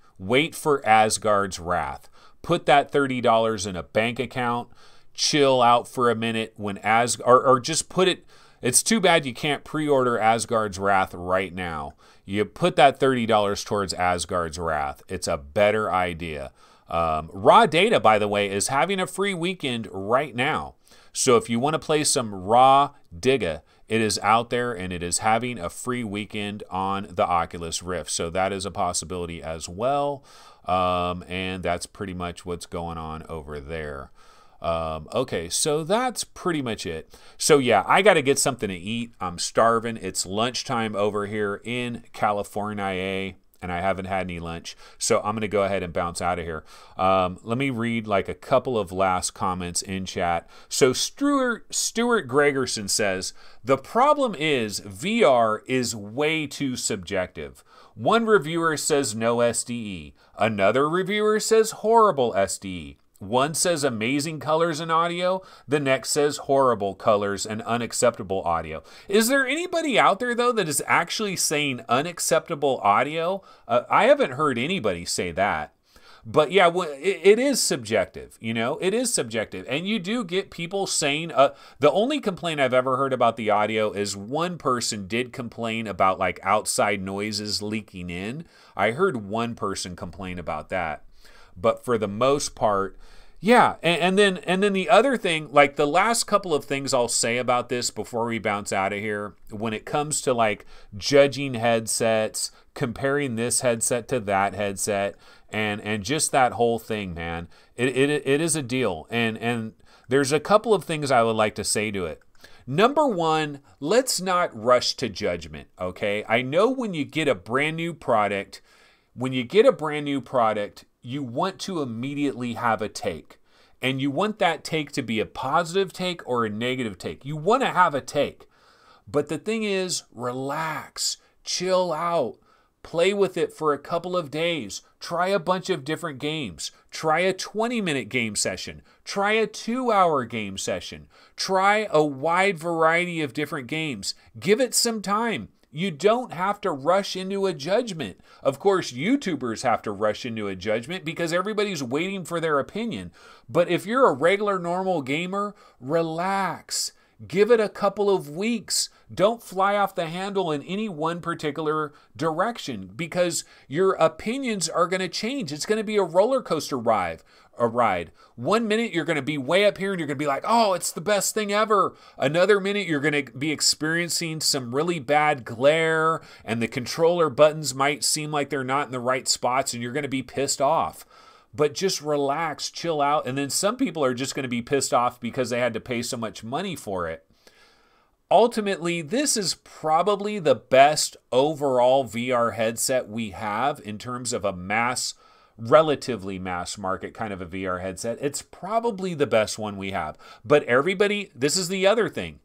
for Asgard's Wrath. Put that $30 in a bank account, chill out for a minute when or just put it. It's too bad you can't pre-order Asgard's Wrath right now. You put that $30 towards Asgard's Wrath. It's a better idea. Raw Data, by the way, is having a free weekend right now. So if you want to play some Raw Digga, it is out there and it is having a free weekend on the Oculus Rift. So that is a possibility as well. And that's pretty much what's going on over there. Okay, so that's pretty much it. So yeah, I got to get something to eat. I'm starving. It's lunchtime over here in California, and I haven't had any lunch. So I'm going to go ahead and bounce out of here. Let me read like a couple of last comments in chat. So Stuart Gregerson says, the problem is VR is way too subjective. One reviewer says no SDE. Another reviewer says horrible SDE. One says amazing colors and audio. The next says horrible colors and unacceptable audio. Is there anybody out there, though, that is actually saying unacceptable audio? I haven't heard anybody say that. But yeah, it is subjective, you know, it is subjective. And you do get people saying, the only complaint I've ever heard about the audio is one person did complain about like outside noises leaking in. I heard one person complain about that. But for the most part, yeah. And then the other thing, like the last couple of things I'll say about this before we bounce out of here, when it comes to like judging headsets, comparing this headset to that headset, and just that whole thing, man, it is a deal. And there's a couple of things I would like to say to it. Number one, let's not rush to judgment, okay? I know when you get a brand new product, you want to immediately have a take, and you want that take to be a positive take or a negative take. You want to have a take, but the thing is, relax, chill out, play with it for a couple of days, try a bunch of different games, try a 20-minute game session, try a 2-hour game session, try a wide variety of different games, give it some time. You don't have to rush into a judgment. Of course, YouTubers have to rush into a judgment because everybody's waiting for their opinion. But if you're a regular, normal gamer, relax. Give it a couple of weeks. Don't fly off the handle in any one particular direction because your opinions are going to change. It's going to be a roller coaster ride. 1 minute you're going to be way up here and you're going to be like, oh, it's the best thing ever. Another minute you're going to be experiencing some really bad glare and the controller buttons might seem like they're not in the right spots and you're going to be pissed off. But just relax, chill out. And then some people are just going to be pissed off because they had to pay so much money for it. Ultimately, this is probably the best overall VR headset we have in terms of a relatively mass market kind of a VR headset. It's probably the best one we have. But everybody, this is the other thing.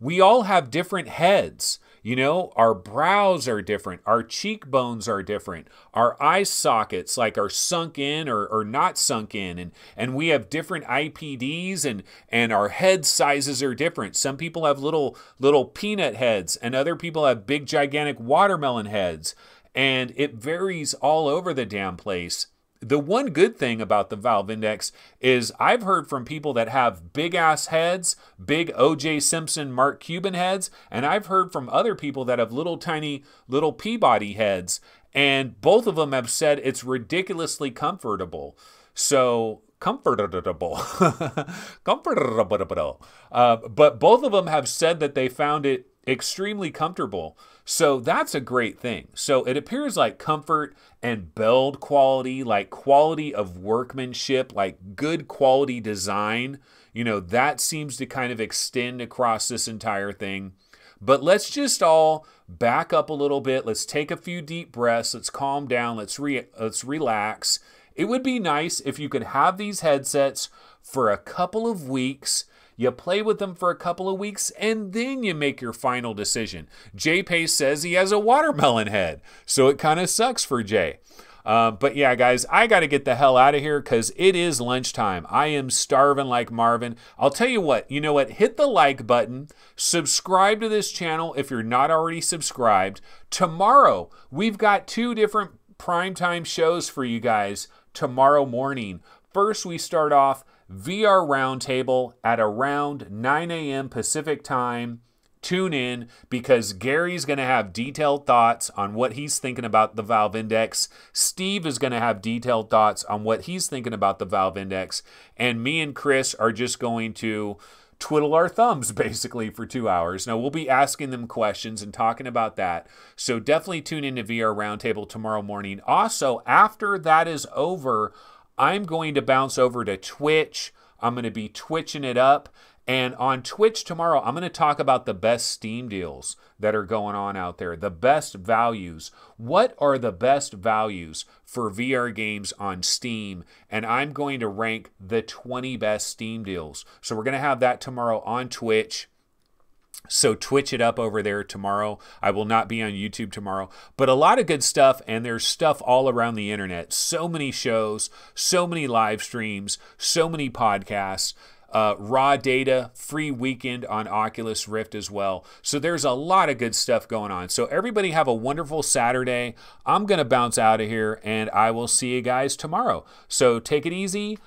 We all have different heads. You know, our brows are different. Our cheekbones are different. Our eye sockets like are sunk in or not sunk in. And we have different IPDs and our head sizes are different. Some people have little peanut heads and other people have big, gigantic watermelon heads. And it varies all over the damn place. The one good thing about the Valve Index is I've heard from people that have big-ass heads, big O.J. Simpson, Mark Cuban heads, and I've heard from other people that have little tiny, little Peabody heads, and both of them have said it's ridiculously comfortable. So... comfortable. But both of them have said that they found it extremely comfortable. So that's a great thing. So it appears like comfort and build quality, like quality of workmanship, like good quality design, you know, that seems to kind of extend across this entire thing. But let's just all back up a little bit. Let's take a few deep breaths. Let's calm down. Let's relax. It would be nice if you could have these headsets for a couple of weeks, you play with them for a couple of weeks, and then you make your final decision. Jay Pace says he has a watermelon head, so it kind of sucks for Jay. But yeah, guys, I got to get the hell out of here because it is lunchtime. I am starving like Marvin. I'll tell you know what, hit the like button, subscribe to this channel if you're not already subscribed. Tomorrow, we've got two different primetime shows for you guys. Tomorrow morning. First, we start off VR Roundtable at around 9 a.m. Pacific time. Tune in because Gary's going to have detailed thoughts on what he's thinking about the Valve Index. Steve is going to have detailed thoughts on what he's thinking about the Valve Index. And me and Chris are just going to twiddle our thumbs basically for 2 hours. Now we'll be asking them questions and talking about that. So definitely tune into VR Roundtable tomorrow morning. Also, after that is over, I'm going to bounce over to Twitch. I'm going to be twitching it up. And on Twitch tomorrow, I'm going to talk about the best Steam deals that are going on out there, the best values. What are the best values for VR games on Steam? And I'm going to rank the 20 best Steam deals. So we're going to have that tomorrow on Twitch. So Twitch it up over there tomorrow. I will not be on YouTube tomorrow, but a lot of good stuff, and there's stuff all around the internet. So many shows, so many live streams, so many podcasts. Raw Data, free weekend on Oculus Rift as well. So there's a lot of good stuff going on. So everybody have a wonderful Saturday. I'm going to bounce out of here, and I will see you guys tomorrow. So take it easy.